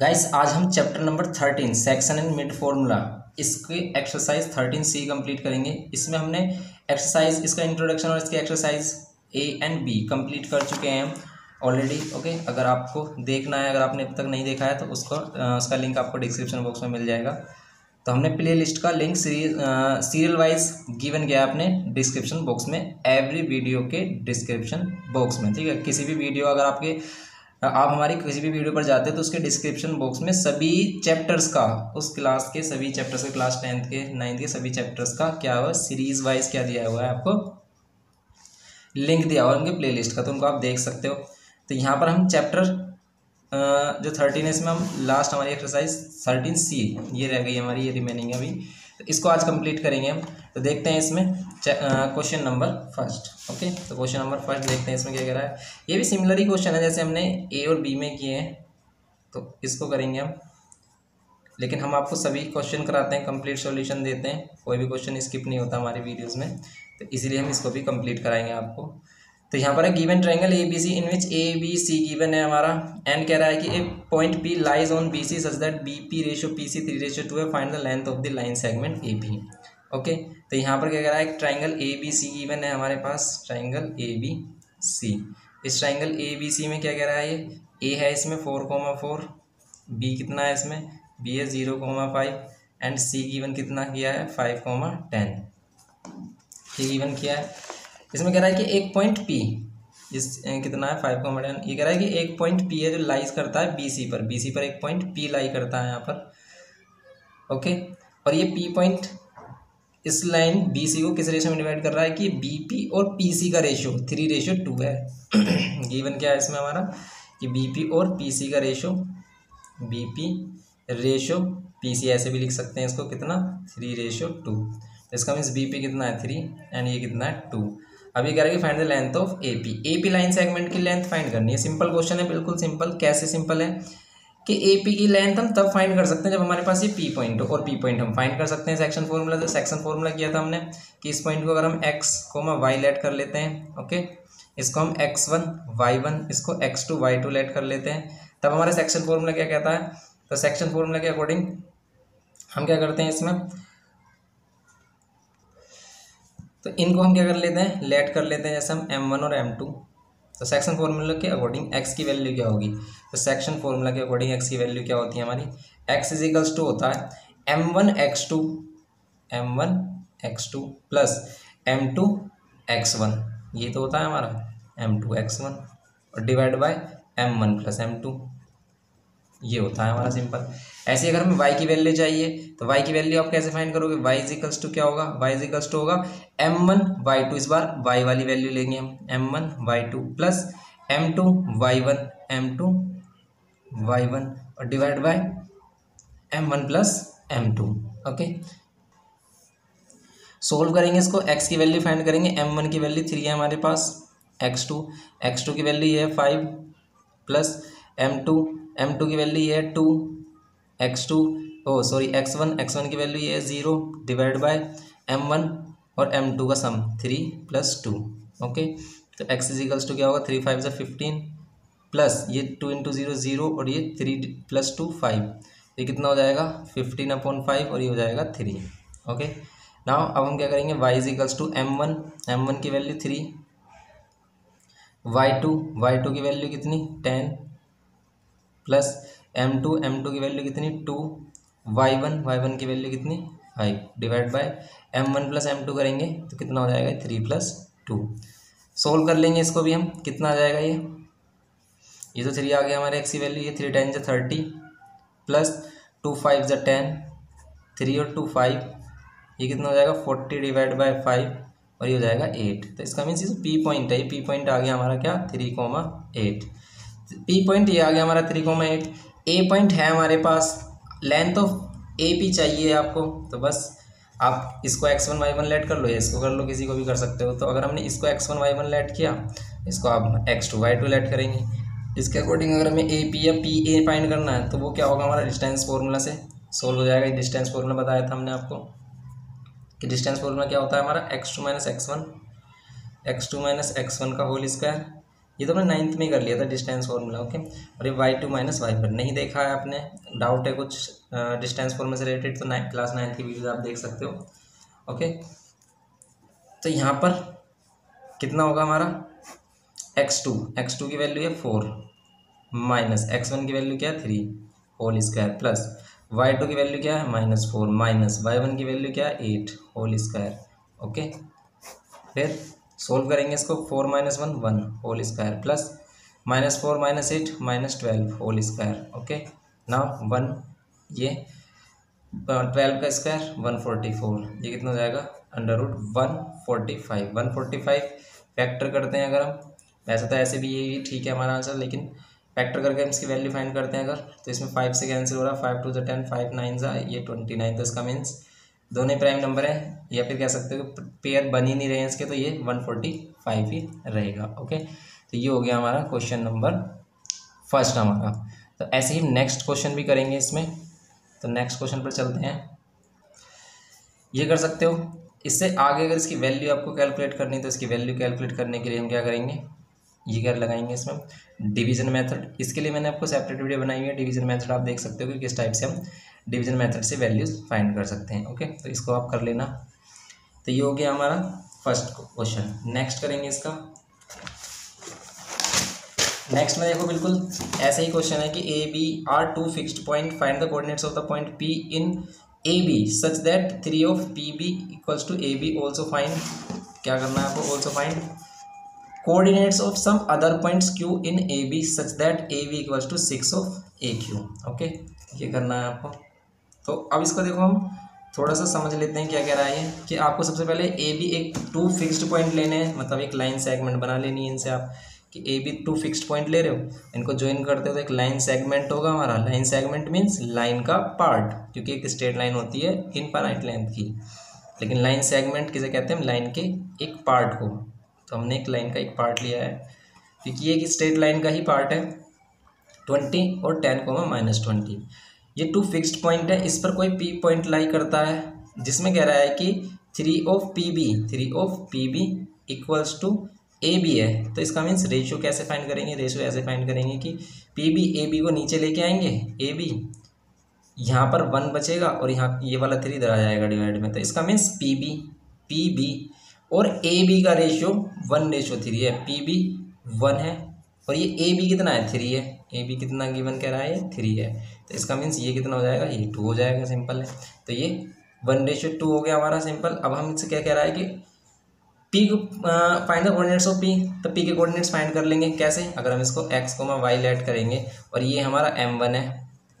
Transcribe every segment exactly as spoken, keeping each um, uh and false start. Guys आज हम chapter number thirteen section and mid formula इसकी एक्सरसाइज थर्टीन सी कंप्लीट करेंगे। इसमें हमने एक्सरसाइज इसका इंट्रोडक्शन और इसकी exercise A and B complete कर चुके हैं ऑलरेडी। ओके, अगर आपको देखना है, अगर आपने अब तक नहीं देखा है तो उसको उसका लिंक आपको डिस्क्रिप्शन बॉक्स में मिल जाएगा। तो हमने प्ले लिस्ट का लिंक सीरियल वाइज गिवन गया आपने डिस्क्रिप्शन बॉक्स में, एवरी वीडियो के डिस्क्रिप्शन बॉक्स में, ठीक है। किसी भी वीडियो अगर आपके आप हमारी किसी भी वीडियो पर जाते हैं तो उसके डिस्क्रिप्शन बॉक्स में सभी चैप्टर्स का, उस क्लास के सभी चैप्टर्स का, क्लास टेंथ के नाइन्थ के सभी चैप्टर्स का क्या हुआ सीरीज वाइज क्या दिया हुआ है आपको लिंक दिया हुआ है उनके प्लेलिस्ट का, तो उनको आप देख सकते हो। तो यहाँ पर हम चैप्टर जो थर्टीन है इसमें हम लास्ट हमारी एक्सरसाइज थर्टीन सी ये रह गई हमारी, ये रिमेनिंग है अभी, तो इसको आज कंप्लीट करेंगे हम। तो देखते हैं इसमें क्वेश्चन नंबर फर्स्ट। ओके, तो क्वेश्चन नंबर फर्स्ट देखते हैं इसमें क्या कह रहा है। ये भी सिमिलर ही क्वेश्चन है जैसे हमने ए और बी में किए हैं, तो इसको करेंगे हम, लेकिन हम आपको सभी क्वेश्चन कराते हैं, कंप्लीट सॉल्यूशन देते हैं, कोई भी क्वेश्चन स्किप नहीं होता हमारे वीडियोज़ में, तो इसीलिए हम इसको भी कंप्लीट कराएंगे आपको। तो यहाँ पर है given triangle A B C in which A B C given है हमारा, एंड कह रहा है कि a point P lies on B C such that B P ratio P C three ratio two है, find the length of the line segment A B. Okay, तो यहाँ पर क्या कह रहा है triangle A B C given है हमारे पास, ट्रायंगल ए बी सी। इस ट्रायंगल ए बी सी में क्या कह रहा है ये ए है इसमें फोर कोमा फोर, बी कितना है इसमें, बी है zero comma five, and C given कितना किया है five comma ten C given किया है। इसमें कह रहा है कि एक पॉइंट पी जिस कितना है फाइव कोमा टेन, ये कह रहा है कि एक पॉइंट पी है जो लाइज करता है बी सी पर, बी सी पर एक पॉइंट पी लाई करता है यहाँ पर। ओके, और ये पी पॉइंट इस लाइन बी सी को किस रेशियो में डिवाइड कर रहा है कि बी पी और पी सी का रेशियो थ्री रेशियो टू है। गिवन क्या है इसमें हमारा कि बी पी और पी सी का ratio, B P ratio P C ऐसे भी लिख सकते हैं इसको, कितना थ्री रेशियो टू। इसका मीन्स बी पी कितना है थ्री एंड ये कितना है टू। अब ये कह रहा है कि find the length of A P, A P line segment की लेंथ फाइंड करनी है। सिंपल क्वेश्चन है, बिल्कुल सिंपल। कैसे सिंपल है कि ए पी की लेंथ हम तब फाइंड कर सकते हैं जब हमारे पास ये पी पॉइंट हो, और पी पॉइंट हम फाइंड कर सकते हैं सेक्शन फॉर्मूला से। सेक्शन फॉर्मूला किया था हमने कि इस पॉइंट को अगर हम एक्स कोमा वाई लेट कर लेते हैं, ओके, इसको हम एक्स वन वाई वन, इसको x two Y two let कर लेते हैं, तब हमारा सेक्शन फॉर्मूला क्या कहता है। तो सेक्शन फॉर्मूला के अकॉर्डिंग हम क्या करते हैं इसमें, तो इनको हम क्या कर लेते हैं लेट कर लेते हैं जैसे हम एम वन और एम टू। तो सेक्शन फॉर्मूला के अकॉर्डिंग x की वैल्यू क्या होगी, तो सेक्शन फॉर्मूला के अकॉर्डिंग x की वैल्यू क्या होती है हमारी, x इज इक्वल्स टू होता है m one x two m one x two plus M two x one, ये तो होता है हमारा एम टू एक्स वन और divide by m one plus M two, ये होता है हमारा सिंपल। ऐसे अगर हमें y की वैल्यू चाहिए तो y की वैल्यू आप कैसे फाइंड करोगे, y इज इक्वल्स टू क्या होगा, y इज इक्वल्स टू होगा एम वन वाई टू, इस बार y वाली वैल्यू लेंगे हम, M one y two plus M two Y one m two Y one और divide by m one plus M two. Okay, solve करेंगे इसको, x की वैल्यू फाइंड करेंगे। एम वन की वैल्यू थ्री है हमारे पास, एक्स टू एक्स टू की वैल्यू ये है five plus M two m two की वैल्यू ये है two x two oh sorry x one x one की वैल्यू ये है zero divide by m one और एम टू का sum three plus two. Okay, तो x इज इक्वल्स टू क्या होगा थ्री फाइव ज़ा फिफ्टीन प्लस ये टू इंटू जीरो जीरो और ये थ्री प्लस टू फाइव, ये कितना हो जाएगा फिफ्टीन अपॉन फाइव और ये हो जाएगा थ्री। ओके, नाउ अब हम क्या करेंगे y is equals to m one m one की value three, y two Y two की वैल्यू कितनी ten plus M two m two की वैल्यू कितनी two, Y one Y one की वैल्यू कितनी five divide by m one plus M two करेंगे तो कितना हो जाएगा थ्री प्लस टू। सोल्व कर लेंगे इसको भी हम, कितना आ जाएगा ये ये तो थ्री आ गया हमारे x की वैल्यू, ये थ्री टेन जो थर्टी प्लस टू फाइव जो टेन, थ्री और टू फाइव, ये कितना हो जाएगा फोर्टी डिवाइड बाय फाइव और ये हो जाएगा एट। तो इसका मीन्स ये पी पॉइंट है, ये पी पॉइंट आ गया हमारा क्या three comma eight, P point ये आ गया हमारा three comma eight. A point है हमारे पास, लेंथ ऑफ ए पी चाहिए आपको, तो बस आप इसको x one Y one let कर लो या इसको कर लो, किसी को भी कर सकते हो। तो अगर हमने इसको x one Y one let किया, इसको आप x two Y two let करेंगे। इसके अकॉर्डिंग अगर हमें ए पी या पी ए फाइंड करना है तो वो क्या होगा हमारा डिस्टेंस फॉर्मूला से सोल्व हो जाएगा। डिस्टेंस फॉर्मूला बताया था हमने आपको कि डिस्टेंस फॉर्मूला क्या होता है हमारा, x two minus x one x two minus x one का होल स्क्वायर ये तो हमने नाइन्थ में कर लिया था डिस्टेंस फॉर्मूला, ओके। और ये वाई टू माइनस वाई पर नहीं देखा है आपने, डाउट है कुछ डिस्टेंस फॉर्मूला से रिलेटेड, तो नाइन क्लास नाइन्थ की वीडियो आप देख सकते हो, ओके। तो यहाँ पर कितना होगा हमारा एक्स टू, एक्स टू की वैल्यू है फोर माइनस एक्स वन की वैल्यू क्या है three whole square, plus Y two की वैल्यू क्या है minus four minus Y one की वैल्यू क्या है एट होल स्क्वायर, ओके। फिर सोल्व करेंगे इसको, four minus one one whole square plus minus four minus eight minus twelve whole square, okay. Now one ये ट्वेल्व का स्क्वायर वन फोर्टी फोर, ये कितना हो जाएगा under root one forty five, one forty five factor करते हैं अगर हम, वैसे तो ऐसे भी ये ठीक है हमारा आंसर, लेकिन फैक्टर करके हम इसकी वैल्यू फाइंड करते हैं अगर, तो इसमें फाइव से कैंसिल हो रहा है, फाइव टू ज़ा टेन, फाइव नाइन ज़ा ये ट्वेंटी नाइन, तो इसका मीन्स दोनों प्राइम नंबर है, या फिर कह सकते हो पेयर बन ही नहीं रहे हैं इसके, तो ये वन फोर्टी फाइव ही रहेगा, ओके। तो ये हो गया हमारा क्वेश्चन नंबर फर्स्ट हमारा। तो ऐसे ही नेक्स्ट क्वेश्चन भी करेंगे इसमें, तो नेक्स्ट क्वेश्चन पर चलते हैं, ये कर सकते हो। इससे आगे अगर इसकी वैल्यू आपको कैलकुलेट करनी है, तो इसकी वैल्यू कैलकुलेट करने के लिए हम क्या करेंगे, ये क्या लगाएंगे इसमें डिवीजन मेथड। इसके लिए मैंने आपको सेपरेट वीडियो बनाई है, डिवीजन मेथड आप देख सकते हो कि किस टाइप से हम डिवीजन मेथड से वैल्यूज़ फाइंड कर सकते हैं, ओके। तो इसको आप कर लेना। तो ये हो गया हमारा फर्स्ट क्वेश्चन। नेक्स्ट करेंगे इसका, नेक्स्ट में देखो बिल्कुल ऐसा ही क्वेश्चन है कि A B are two fixed point, find the coordinates of the point P in A B such that three of P B equals to A B, also find, क्या करना है आपको, also find coordinates of some other points Q in A B such that A B equals to six of A Q, okay. ये करना है आपको। तो अब इसको देखो हम थोड़ा सा समझ लेते हैं क्या कह रहा है ये, कि आपको सबसे पहले ए बी एक टू फिक्स्ड पॉइंट लेने हैं, मतलब एक लाइन सेगमेंट बना लेनी है इनसे आप, कि A B two fixed point ले रहे हो, इनको ज्वाइन करते हो तो एक लाइन सेगमेंट होगा हमारा। लाइन सेगमेंट मीन्स लाइन का पार्ट, क्योंकि एक स्ट्रेट लाइन होती है इनफाइनाइट लेंथ की, लेकिन लाइन सेगमेंट किसे कहते हैं, लाइन के एक पार्ट को। तो हमने एक लाइन का एक पार्ट लिया है क्योंकि ये एक स्ट्रेट लाइन का ही पार्ट है। ट्वेंटी और टेन कोमा माइनस ट्वेंटी, ये टू फिक्स्ड पॉइंट है, इस पर कोई पी पॉइंट लाई करता है, जिसमें कह रहा है कि three of P B, three of P B equals to A B है। तो इसका मीन्स रेशियो कैसे फाइंड करेंगे, रेशियो ऐसे फाइंड करेंगे कि पी बी ए बी को नीचे लेके आएंगे, ए बी यहाँ पर वन बचेगा और यहाँ ये वाला थ्री इधर आ जाएगा डिवाइड में। तो इसका means P B P B और ए बी का रेशियो वन रेशियो थ्री है, पी बी वन है और ये ए बी कितना है थ्री है, ए बी कितना गिवन कह रहा है थ्री है, तो इसका मीन्स ये कितना हो जाएगा, ये टू हो जाएगा, सिंपल है। तो ये वन रेशो टू हो गया हमारा, सिंपल। अब हम इससे क्या कह रहा है कि पी को find the coordinates of P, तो पी के कोऑर्डिनेट्स फाइंड कर लेंगे कैसे, अगर हम इसको एक्स कोमा वाई लेट करेंगे, और ये हमारा एम वन है,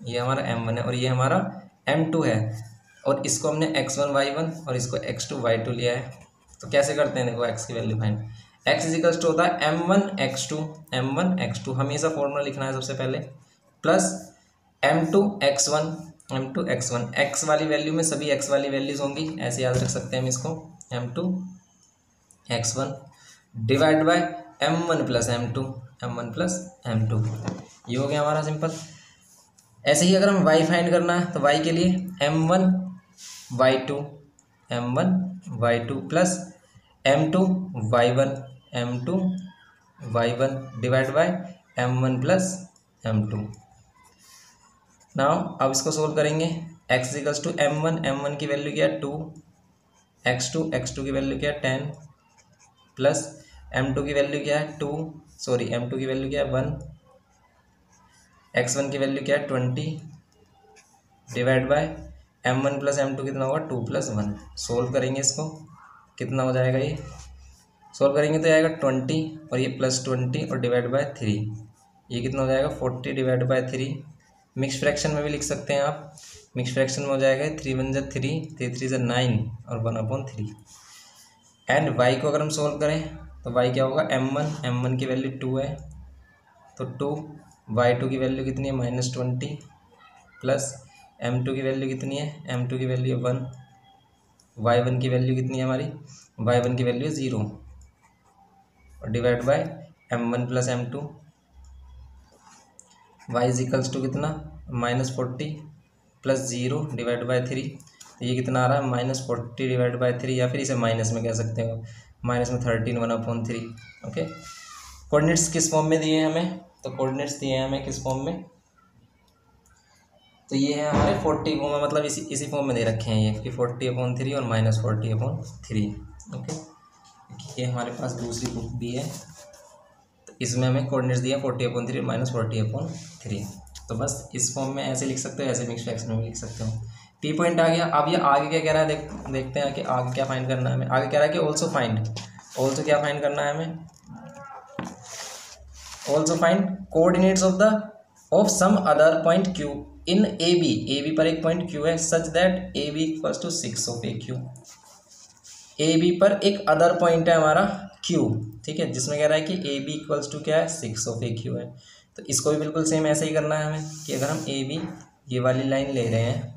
ये हमारा एम वन है और ये हमारा एम टू है, और इसको हमने एक्स वन वाई वन और इसको एक्स टू वाई टू लिया है। तो कैसे करते हैं देखो, एक्स की value find, x equals to होता है m one x two, m one x two हमेशा फॉर्मूला लिखना है सबसे पहले, plus M two x one, m two x one, x वाली वैल्यू में सभी एक्स वाली वैल्यूज होंगी, ऐसे याद रख सकते हैं हम इसको, m two x one divide by m one plus M two, m one plus M two, ये हो गया हमारा सिंपल। ऐसे ही अगर हम वाई फाइंड करना है, तो वाई के लिए m one y two, m one y two plus M two Y one, m two Y one divide by m one plus M two. Now अब इसको सोल्व करेंगे, x equals to m one, m one की value क्या है two, x two x two की value क्या है ten, plus M two की वैल्यू क्या है टू, सॉरी एम टू की वैल्यू क्या है वन, एक्स वन की वैल्यू क्या है twenty divide by m one plus M two कितना होगा टू प्लस वन। सोल्व करेंगे इसको, कितना हो जाएगा ये, सोल्व करेंगे तो आएगा ट्वेंटी और ये प्लस ट्वेंटी और डिवाइड बाय थ्री, ये कितना हो जाएगा forty divide by three. Mix fraction में भी लिख सकते हैं आप, मिक्स फ्रैक्शन में हो जाएगा थ्री वन ज़ा थ्री, थ्री थ्री ज़ा नाइन और one upon three. And y को अगर हम सोल्व करें तो वाई क्या होगा, एम वन, एम वन की वैल्यू टू है तो टू, वाई टू की वैल्यू कितनी है minus twenty, plus M two की वैल्यू कितनी है, एम टू की वैल्यू है वन, वाई वन की वैल्यू कितनी है हमारी, वाई वन की वैल्यू है ज़ीरो और divide by m one plus M two, y equals to कितना minus forty plus zero divide by three, तो ये कितना आ रहा है minus forty divide by three, या फिर इसे माइनस में कह सकते हो, माइनस में thirteen one upon three, okay. Coordinates किस फॉर्म में दिए हैं हमें, तो कोऑर्डिनेट्स दिए हैं हमें किस फॉर्म में, तो ये है हमारे फोर्टी में, मतलब इसी इसी फॉर्म में दे रखे हैं ये कि फोर्टी अपॉन थ्री और minus forty upon three. Okay, ये हमारे पास दूसरी बुक भी है, तो इसमें हमें कोऑर्डिनेट्स दिया फोर्टी अपॉन थ्री और माइनस फोर्टी अपॉन थ्री। तो बस इस फॉर्म में ऐसे लिख सकते हो, ऐसे मिक्स फ्रैक्शन में लिख सकते हो। पी पॉइंट आ गया। अब ये आगे क्या कह रहा है देख देखते हैं कि आगे क्या फाइंड करना है हमें। आगे कह रहा है कि ऑल्सो फाइंड, ऑल्सो क्या फाइंड करना है हमें, also find coordinates of the of some other point Q in A B, A B पर एक पॉइंट क्यू है, such that A B equals to six of A Q. A B पर एक other point है हमारा Q, ठीक है, जिसमें कह रहा है कि ए बी इक्वल्स टू क्या है, सिक्स ऑफ ए क्यू है। तो इसको भी बिल्कुल सेम ऐसे ही करना है हमें कि अगर हम ए बी ये वाली लाइन ले रहे हैं,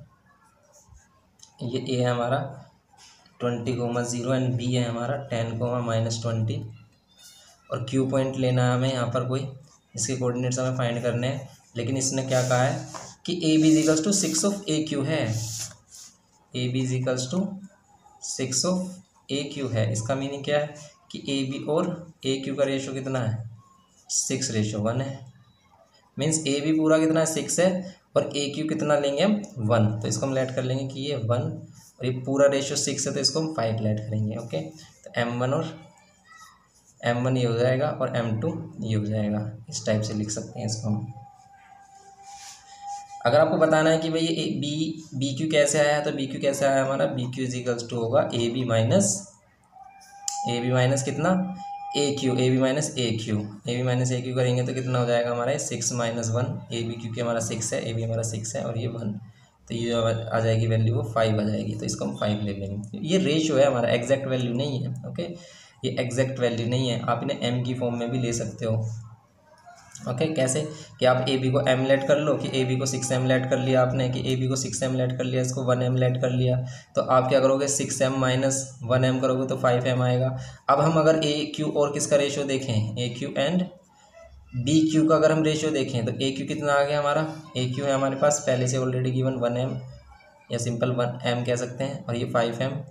ये ए है हमारा twenty comma zero and B है हमारा टेन कोमा माइनस ट्वेंटी, और क्यू पॉइंट लेना है हमें यहाँ पर कोई, इसके कोऑर्डिनेट्स हमें फाइंड करने हैं। लेकिन इसने क्या कहा है कि A B equals to six of A Q है, A B equals to six of A Q है। इसका मीनिंग क्या है कि ए बी और ए क्यू का रेशो कितना है, सिक्स रेशो वन है, मीन्स ए बी पूरा कितना है, सिक्स है, और ए क्यू कितना लेंगे हम, वन। तो इसको हम लेट कर लेंगे कि ये वन और ये पूरा रेशियो सिक्स है, तो इसको हम फाइव लेट करेंगे। ओके, तो एम वन और एम वन ये हो जाएगा और एम टू ये हो जाएगा, इस टाइप से लिख सकते हैं इसको हम। अगर आपको बताना है कि भाई ये बी बी क्यू कैसे आया है, तो बी क्यू कैसे आया हमारा, B Q is equals to होगा A B minus A B minus कितना, A Q, A B minus A Q, A B minus A Q करेंगे तो कितना हो जाएगा हमारा, six minus one, A B Q के हमारा सिक्स है, ए बी हमारा सिक्स है और ये वन, तो ये आ जाएगी वैल्यू वो फाइव आ जाएगी, तो इसको हम फाइव ले लेंगे। ये रेशियो है हमारा, एग्जैक्ट वैल्यू नहीं है। ओके, ये एग्जैक्ट वैल्यू नहीं है, आप इन्हें एम की फॉर्म में भी ले सकते हो। ओके, कैसे कि आप ए बी को एम लेट कर लो, कि ए बी को सिक्स एम लेट कर लिया आपने, कि ए बी को सिक्स एम लेट कर लिया, इसको वन एम लेट कर लिया, तो आप क्या करोगे, six m minus one m करोगे तो फाइव एम आएगा। अब हम अगर ए क्यू और किसका रेशियो देखें, A Q and B Q का अगर हम रेशियो देखें, तो ए क्यू कितना आ गया हमारा, ए क्यू है हमारे पास पहले से ऑलरेडी गिवन वन एम या सिंपल वन एम कह सकते हैं, और ये फाइव एम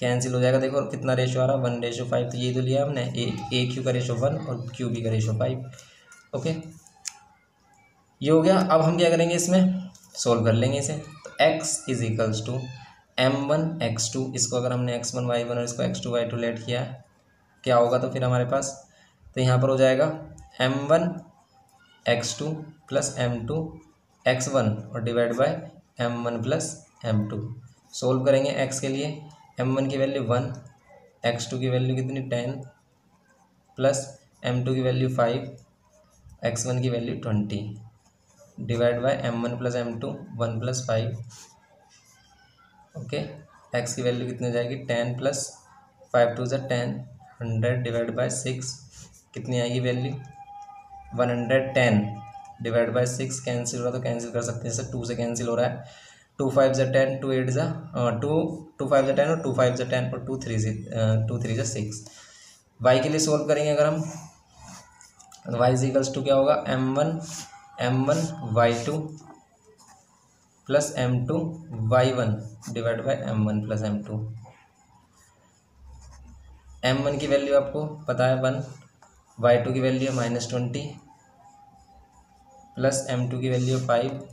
कैंसिल हो जाएगा। देखो और कितना रेशो आ रहा है, वन रेशो फाइव, तो ये तो लिया हमने ए ए क्यू का रेशो वन और क्यू बी का रेशो फाइव। ओके, ये हो गया। अब हम क्या करेंगे, इसमें सोल्व कर लेंगे इसे। तो x is equals to m one x two, इसको अगर हमने एक्स वन वाई वन और इसको x two Y two let किया क्या होगा, तो फिर हमारे पास तो यहाँ पर हो जाएगा m one x two plus M two x one और divide by m one plus M two. Solve करेंगे एक्स के लिए, एम वन की वैल्यू वन, एक्स टू की वैल्यू कितनी टेन, प्लस एम टू की वैल्यू फाइव, एक्स वन की value twenty, divide by m one plus M two one plus five. Okay, x की value कितनी हो जाएगी, टेन प्लस फाइव टू ज़ा ten, hundred divide by six, कितनी आएगी value, one hundred ten divide by six, cancel हो रहा तो कैंसिल कर सकते हैं, जैसे टू से कैंसिल हो रहा है, टू फाइव ज़ा टेन, टू एट ज़ा टू, टू फाइव ज़ा टेन और टू फाइव ज़ा टेन और टू थ्री टू थ्री ज़ा सिक्स। वाई के लिए सोल्व करेंगे अगर हम, वाई इक्वल्स टू क्या होगा, M one m one y two plus M two Y one divide by m one plus M two. M one की वैल्यू आपको पता है वन, वाई टू की वैल्यू है minus twenty, plus M two की value है five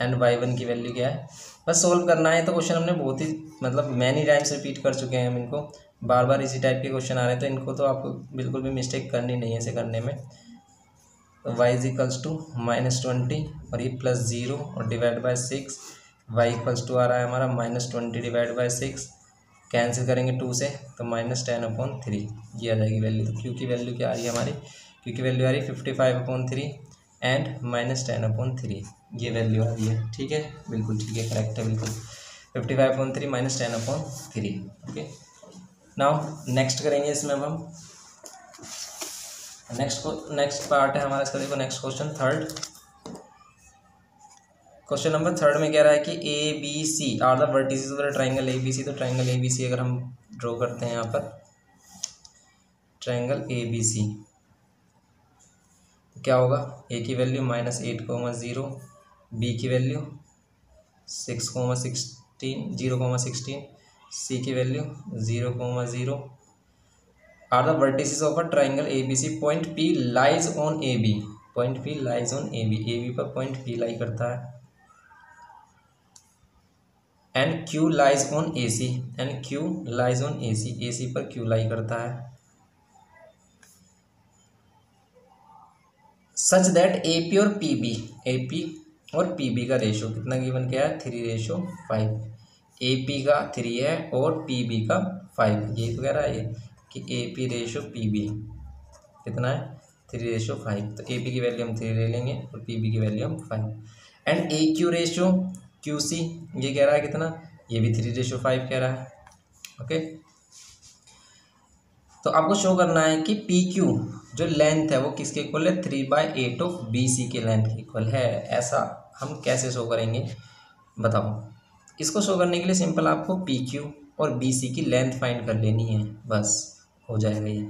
and y one की value क्या है। बस सोल्व करना है। तो क्वेश्चन हमने बहुत ही मतलब मैनी टाइम्स रिपीट कर चुके हैं हम इनको, बार बार इसी टाइप के क्वेश्चन आ रहे हैं, तो इनको तो आपको बिल्कुल भी मिस्टेक करनी नहीं है ऐसे करने में। तो y is equals to minus twenty और ये प्लस ज़ीरो और divide by six, y equals to आ रहा है हमारा minus twenty divide by six, cancel करेंगे टू से तो माइनस टेन अपॉन थ्री ये आ जाएगी वैल्यू। तो क्यू की वैल्यू क्या आ रही है हमारी, क्यू की वैल्यू आ रही है fifty five upon three and minus ten upon three, ये वैल्यू आ रही है। ठीक है, बिल्कुल ठीक है, करेक्ट है बिल्कुल, fifty five upon three minus ten upon three. Okay, now next करेंगे इसमें अब हम, नेक्स्ट को नेक्स्ट पार्ट है हमारा इसका। देखो next question third, question number third में कह रहा है कि A B C are the vertices of the triangle A B C. तो ट्राइंगल ए बी सी अगर हम ड्रॉ करते हैं यहाँ पर, ट्राइंगल ए बी सी क्या होगा, ए की value minus eight comma zero, B की value six comma sixteen zero comma sixteen, C की value zero comma zero, are the vertices of a triangle ABC. Point P lies on AB, point P lies on AB, AB पर point P lie करता है। And Q lies on AC, and Q lies on AC, AC पर Q लाई करता है। Such that AP और PB, AP और PB का ratio कितना गिवन क्या है, थ्री रेशो फाइव। एपी का थ्री है और पीबी का फाइव, यही तो कह रहा है कि एपी रेशो पीबी कितना है, थ्री रेशो फाइव। तो एपी की वैल्यू हम थ्री ले लेंगे और पीबी की वैल्यू हम five. And A Q ratio QC, ये कह रहा है कितना, ये भी थ्री रेशो फाइव कह रहा है। ओके, तो आपको शो करना है कि पी क्यू जो लेंथ है वो किसके इक्वल है, three by eight of B C के लेंथ के इक्वल है। ऐसा हम कैसे शो करेंगे बताओ। इसको शो करने के लिए सिंपल आपको पी क्यू और बी सी की लेंथ फाइंड कर लेनी है, बस हो जाएगा ये।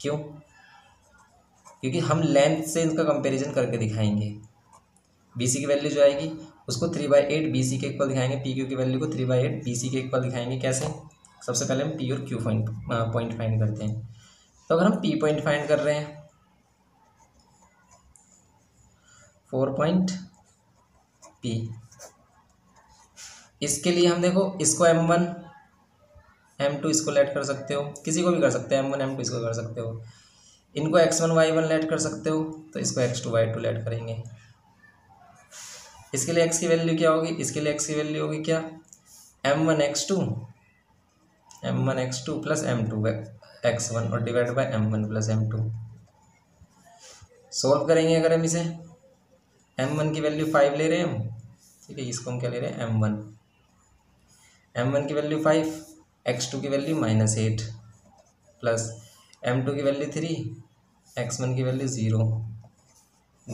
क्यों, क्योंकि हम लेंथ से इनका कंपैरिजन करके दिखाएंगे। बी सी की वैल्यू जो आएगी उसको three by eight B C के इक्वल दिखाएंगे, पी क्यू की वैल्यू को three by eight B C के इक्वल दिखाएंगे। कैसे, सबसे पहले हम पी और क्यू पॉइंट पॉइंट फाइंड करते हैं। तो अगर हम पी पॉइंट फाइंड कर रहे हैं फोर पॉइंट पी, इसके लिए हम देखो इसको एम वन एम टू इसको लेट कर सकते हो, किसी को भी कर सकते हो, एम वन एम टू इसको कर सकते हो, इनको x one Y one let कर सकते हो, तो इसको x two Y two let करेंगे। इसके लिए एक्स की वैल्यू क्या होगी, इसके लिए एक्स की वैल्यू होगी क्या, m one x two, m one x two plus M two x one और divide by m one plus M two. Solve करेंगे अगर हम इसे, एम वन की वैल्यू फाइव ले रहे हैं हम, ठीक है, इसको हम क्या ले रहे हैं एम वन, एम वन की वैल्यू फाइव, एक्स टू की value minus eight plus M two की वैल्यू थ्री, एक्स वन की value zero,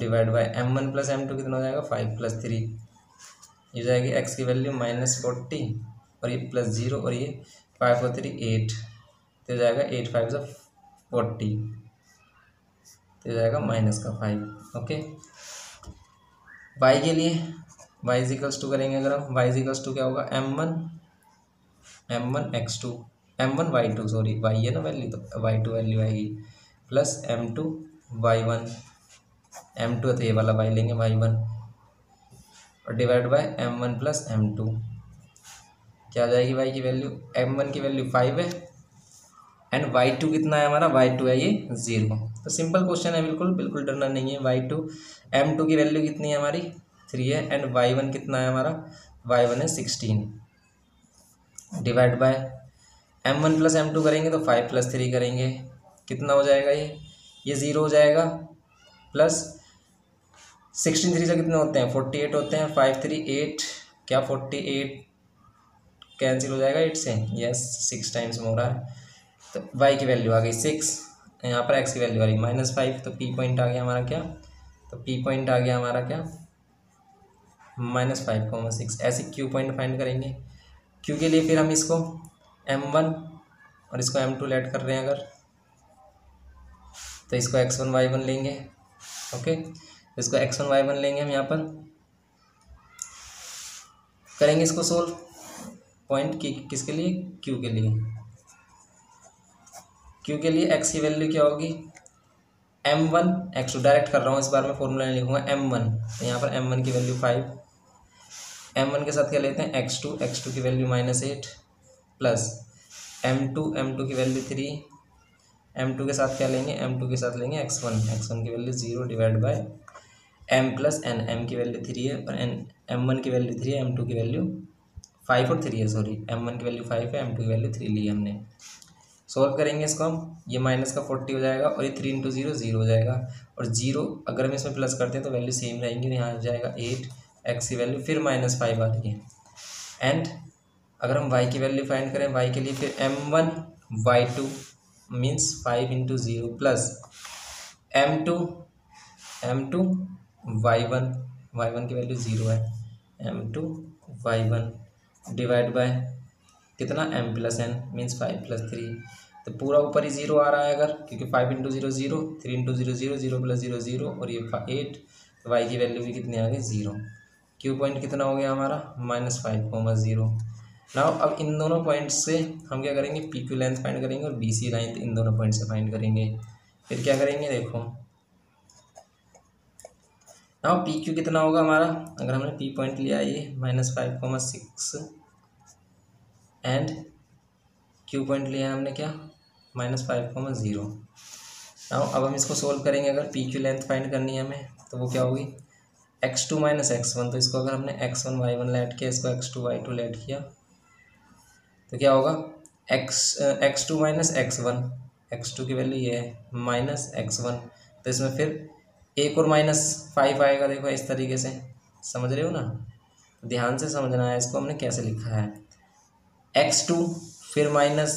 divide by m one plus M two कितना हो जाएगा, फाइव प्लस थ्री, ये जाएगी एक्स की वैल्यू माइनस फोर्टी और ये प्लस ज़ीरो और ये फाइव और थ्री एट, तो जाएगा एट फाइव ज़ा फोर्टी, तो जाएगा माइनस का फाइव। ओके, वाई के लिए y इजिकल्स टू करेंगे अगर हम, y इजिकल्स टू क्या होगा, M one m one x two m one y two, sorry y है ना वैल्यू, तो वाई टू वैल्यू आएगी plus M two Y one, m two है तो ये वाला y लेंगे वाई वन और divide by m one plus M two, क्या आ जाएगी y की वैल्यू, एम वन की वैल्यू फाइव है एंड वाई टू कितना है हमारा, वाई टू है ये ज़ीरो। तो सिंपल क्वेश्चन है, बिल्कुल बिल्कुल डरना नहीं है। वाई टू एम टू की वैल्यू कितनी है हमारी थ्री है एंड वाई वन कितना है हमारा, वाई वन है sixteen, divide by m one plus M two करेंगे तो फाइव प्लस थ्री करेंगे, कितना हो जाएगा ये, ये ज़ीरो हो जाएगा प्लस सिक्सटीन थ्री से कितने होते हैं, फोर्टी एट होते हैं, फाइव थ्री एट, क्या फोर्टी एट कैंसिल हो जाएगा एट से, यस सिक्स टाइम्स में हो रहा है। तो वाई की वैल्यू आ गई सिक्स, यहाँ पर एक्स की वैल्यू आ गई माइनस फाइव, तो पी पॉइंट आ गया हमारा क्या, तो पी पॉइंट आ गया हमारा क्या माइनस फाइव कॉमा सिक्स। ऐसे क्यू पॉइंट फाइंड करेंगे, क्यू के लिए फिर हम इसको एम वन और इसको एम टू लेट कर रहे हैं अगर, तो इसको एक्स वन वाई वन लेंगे। ओके, तो इसको एक्स वन वाई वन लेंगे हम, यहाँ पर करेंगे इसको सोल्व, पॉइंट की किसके लिए, क्यू के लिए। क्यू के लिए एक्स की वैल्यू क्या होगी, m one x two, direct कर रहा हूँ इस बार मैं, फॉर्मूला नहीं लिखूंगा, एम वन, तो यहाँ पर एम वन की वैल्यू फाइव, एम वन के साथ क्या लेते हैं एक्स टू, एक्स टू की value minus eight plus M two, m two की वैल्यू थ्री, एम टू के साथ क्या लेंगे, एम टू के साथ लेंगे एक्स वन, एक्स वन की value zero, divide by m plus n, m की वैल्यू थ्री है और एन एम वन की वैल्यू थ्री है, एम टू की वैल्यू फाइव और थ्री है, सॉरी एम वन की वैल्यू फाइव है, एम टू की वैल्यू थ्री ली हमने। सोल्व करेंगे इसको हम, ये माइनस का फोर्टी हो जाएगा और ये थ्री इंटू जीरो ज़ीरो हो जाएगा और जीरो अगर हम इसमें प्लस करते हैं तो वैल्यू सेम रहेंगी, यहाँ हो जाएगा एट, एक्स की वैल्यू फिर माइनस फाइव आ रही है। एंड अगर हम वाई की वैल्यू फाइंड करें, वाई के लिए फिर m one y two means five into zero plus M two m two Y one, Y one की वैल्यू ज़ीरो है, m two Y one divide by कितना m plus n means five plus three, तो पूरा ऊपर ही zero आ रहा है अगर, क्योंकि five into zero zero, three into zero zero, zero plus zero zero और ये एट, तो वाई की वैल्यू भी कितनी आ गई ज़ीरो। क्यू पॉइंट कितना हो गया हमारा minus five comma zero. Now अब इन दोनों पॉइंट से हम क्या करेंगे, पी क्यू लेंथ फाइंड करेंगे और बी सी लेंथ इन दोनों पॉइंट से फाइंड करेंगे। फिर क्या करेंगे, देखो नाउ पी क्यू कितना होगा हमारा, अगर हमने पी पॉइंट लिया ये minus five comma six and Q point लिया हमने क्या minus five comma zero. Now अब हम इसको सोल्व करेंगे, अगर पी क्यू लेंथ फाइंड करनी है हमें तो वो क्या होगी x two minus x one, तो इसको अगर हमने x one Y one let किया, इसको x two Y two let किया तो क्या होगा x x two minus x one, x two की वैल्यू ये है माइनस एक्स वन, तो इसमें फिर एक और माइनस फाइव आएगा। देखो इस तरीके से, समझ रहे हो ना, ध्यान से समझना है इसको हमने कैसे लिखा है, एक्स टू फिर माइनस,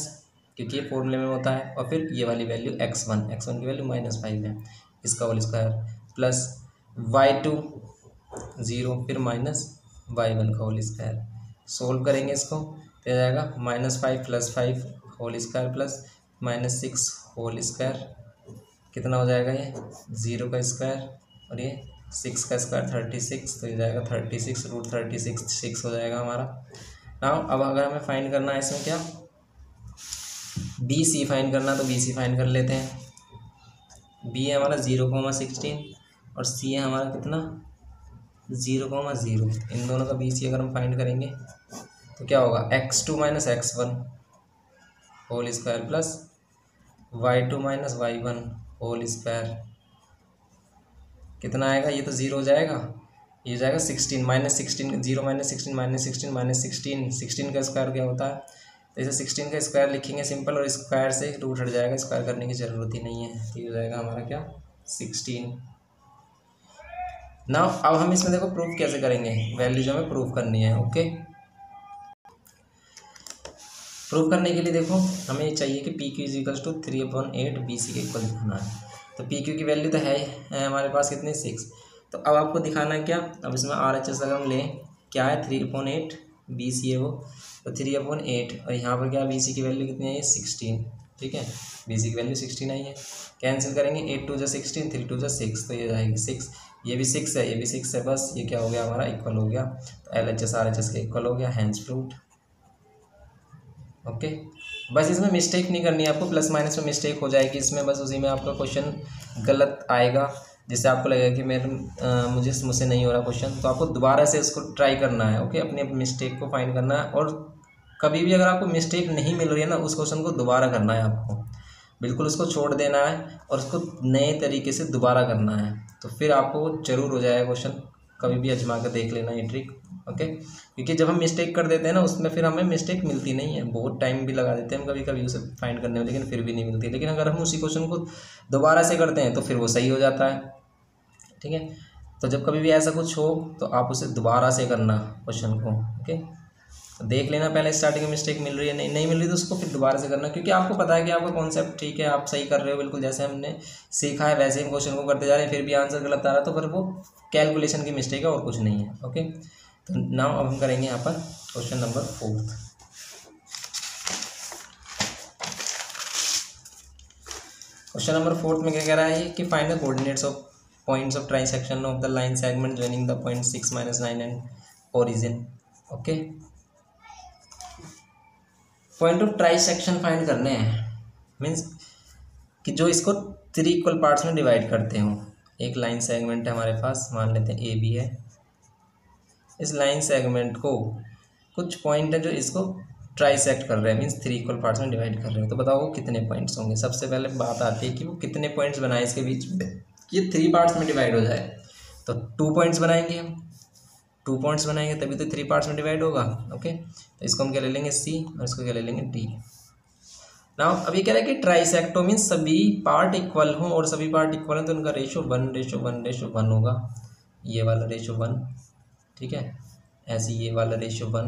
क्योंकि ये फॉर्मूले में होता है, और फिर ये वाली value x one, x one की वैल्यू माइनस फाइव है, इसका whole square plus Y two zero फिर माइनस वाई वन का होल स्क्वायर। सोल्व करेंगे इसको तो आ जाएगा minus five plus five whole square plus minus six whole square, कितना हो जाएगा ये ज़ीरो का स्क्वायर और ये सिक्स का स्क्वायर थर्टी सिक्स, तो ये जाएगा thirty six root thirty six six हो जाएगा हमारा। नाउ अब अगर हमें फाइंड करना है इसमें क्या बी सी फाइंड करना, तो बी सी फाइंड कर लेते हैं। बी है हमारा ज़ीरो कोमा सिक्सटीन और सी है हमारा कितना ज़ीरो कोमा ज़ीरो, इन दोनों का बी सी अगर हम फाइंड करेंगे तो क्या होगा x two minus x one whole square plus Y two minus Y one whole square, कितना आएगा, ये तो ज़ीरो हो जाएगा, ये जाएगा sixteen minus sixteen, zero minus sixteen minus sixteen minus sixteen, sixteen का स्क्वायर क्या होता है, तो इसे सिक्सटीन का स्क्वायर लिखेंगे सिंपल और स्क्वायर से रूट हट जाएगा, स्क्वायर करने की ज़रूरत ही नहीं है, तो ये हो जाएगा हमारा क्या सिक्सटीन। नाउ अब हम इसमें देखो प्रूफ कैसे करेंगे, वैल्यू जो हमें प्रूफ करनी है। ओके प्रूफ करने के लिए देखो हमें चाहिए कि P Q is equals to three upon eight B C के इक्वल दिखाना है, तो पी क्यू की वैल्यू तो है, है हमारे पास कितनी सिक्स, तो अब आपको दिखाना है क्या, अब इसमें आर एच एस अगर हम लें क्या है three upon eight B C है वो, तो थ्री अपॉन एट और यहाँ पर क्या बी सी की वैल्यू कितनी है ये सिक्सटीन, ठीक है बी सी की वैल्यू सिक्सटीन आई है, कैंसिल करेंगे एट टू जो सिक्सटीन थ्री टू जो सिक्स, तो ये जाएगी सिक्स, ये भी सिक्स है ये भी सिक्स है, बस ये क्या हो गया हमारा इक्वल हो गया, तो L H S R H S के इक्वल हो गया, हैंड्स फ्रूट। ओके बस इसमें मिस्टेक नहीं करनी है आपको, प्लस माइनस में मिस्टेक हो जाएगी इसमें, बस उसी में आपका क्वेश्चन गलत आएगा, जिससे आपको लगेगा कि मेरे मुझे मुझसे नहीं हो रहा क्वेश्चन, तो आपको दोबारा से इसको ट्राई करना है। ओके अपनी अपनी मिस्टेक को फाइंड करना है, और कभी भी अगर आपको मिस्टेक नहीं मिल रही है ना उस क्वेश्चन को दोबारा करना है आपको, बिल्कुल उसको छोड़ देना है और उसको नए तरीके से दोबारा करना है, तो फिर आपको जरूर हो जाएगा क्वेश्चन, कभी भी आजमा कर देख लेना ये ट्रिक। ओके क्योंकि जब हम मिस्टेक कर देते हैं ना उसमें फिर हमें मिस्टेक मिलती नहीं है, बहुत टाइम भी लगा देते हैं हम कभी कभी उसे फाइंड करने में, लेकिन फिर भी नहीं मिलती, लेकिन अगर हम उसी क्वेश्चन को दोबारा से करते हैं तो फिर वो सही हो जाता है, ठीक है। तो जब कभी भी ऐसा कुछ हो तो आप उसे दोबारा से करना क्वेश्चन को, ओके देख लेना पहले स्टार्टिंग में मिस्टेक मिल रही है, नहीं नहीं मिल रही तो उसको फिर दोबारा से करना, क्योंकि आपको पता है कि आपका कॉन्सेप्ट ठीक है, आप सही कर रहे हो, बिल्कुल जैसे हमने सीखा है वैसे ही क्वेश्चन को करते जा रहे हैं, फिर भी आंसर गलत आ रहा है तो पर वो कैलकुलेशन की मिस्टेक है और कुछ नहीं है। ओके तो नाउ अब हम करेंगे यहाँ पर question number fourth. Question number fourth में क्या कह रहा है कि find the coordinates of points of transaction of the line segment joining the point six minus nine and origin. Okay point of trisection find करने हैं, मीन्स कि जो इसको थ्री इक्वल पार्ट्स में डिवाइड करते हों। एक लाइन सेगमेंट है हमारे पास, मान लेते हैं ए बी है, इस लाइन सेगमेंट को कुछ पॉइंट है जो इसको ट्राइसेक्ट कर रहे हैं, मीन्स थ्री इक्वल पार्ट्स में डिवाइड कर रहे हैं, तो बताओ वो कितने पॉइंट्स होंगे। सबसे पहले बात आती है कि वो कितने पॉइंट्स बनाए, इसके बीच में ये थ्री पार्ट्स में डिवाइड हो जाए तो टू पॉइंट्स बनाएंगे हम, टू पॉइंट्स बनाएंगे तभी तो थ्री पार्ट्स में डिवाइड होगा। ओके तो इसको हम क्या ले लेंगे सी और इसको क्या ले लेंगे डी। नाउ अब ये कह रहा है कि ट्राइसेक्टो मीन्स सभी पार्ट इक्वल हो, और सभी पार्ट इक्वल हैं तो उनका ratio one ratio one ratio one होगा, ये वाला रेशो वन, ठीक है ऐसे ये वाला रेशो वन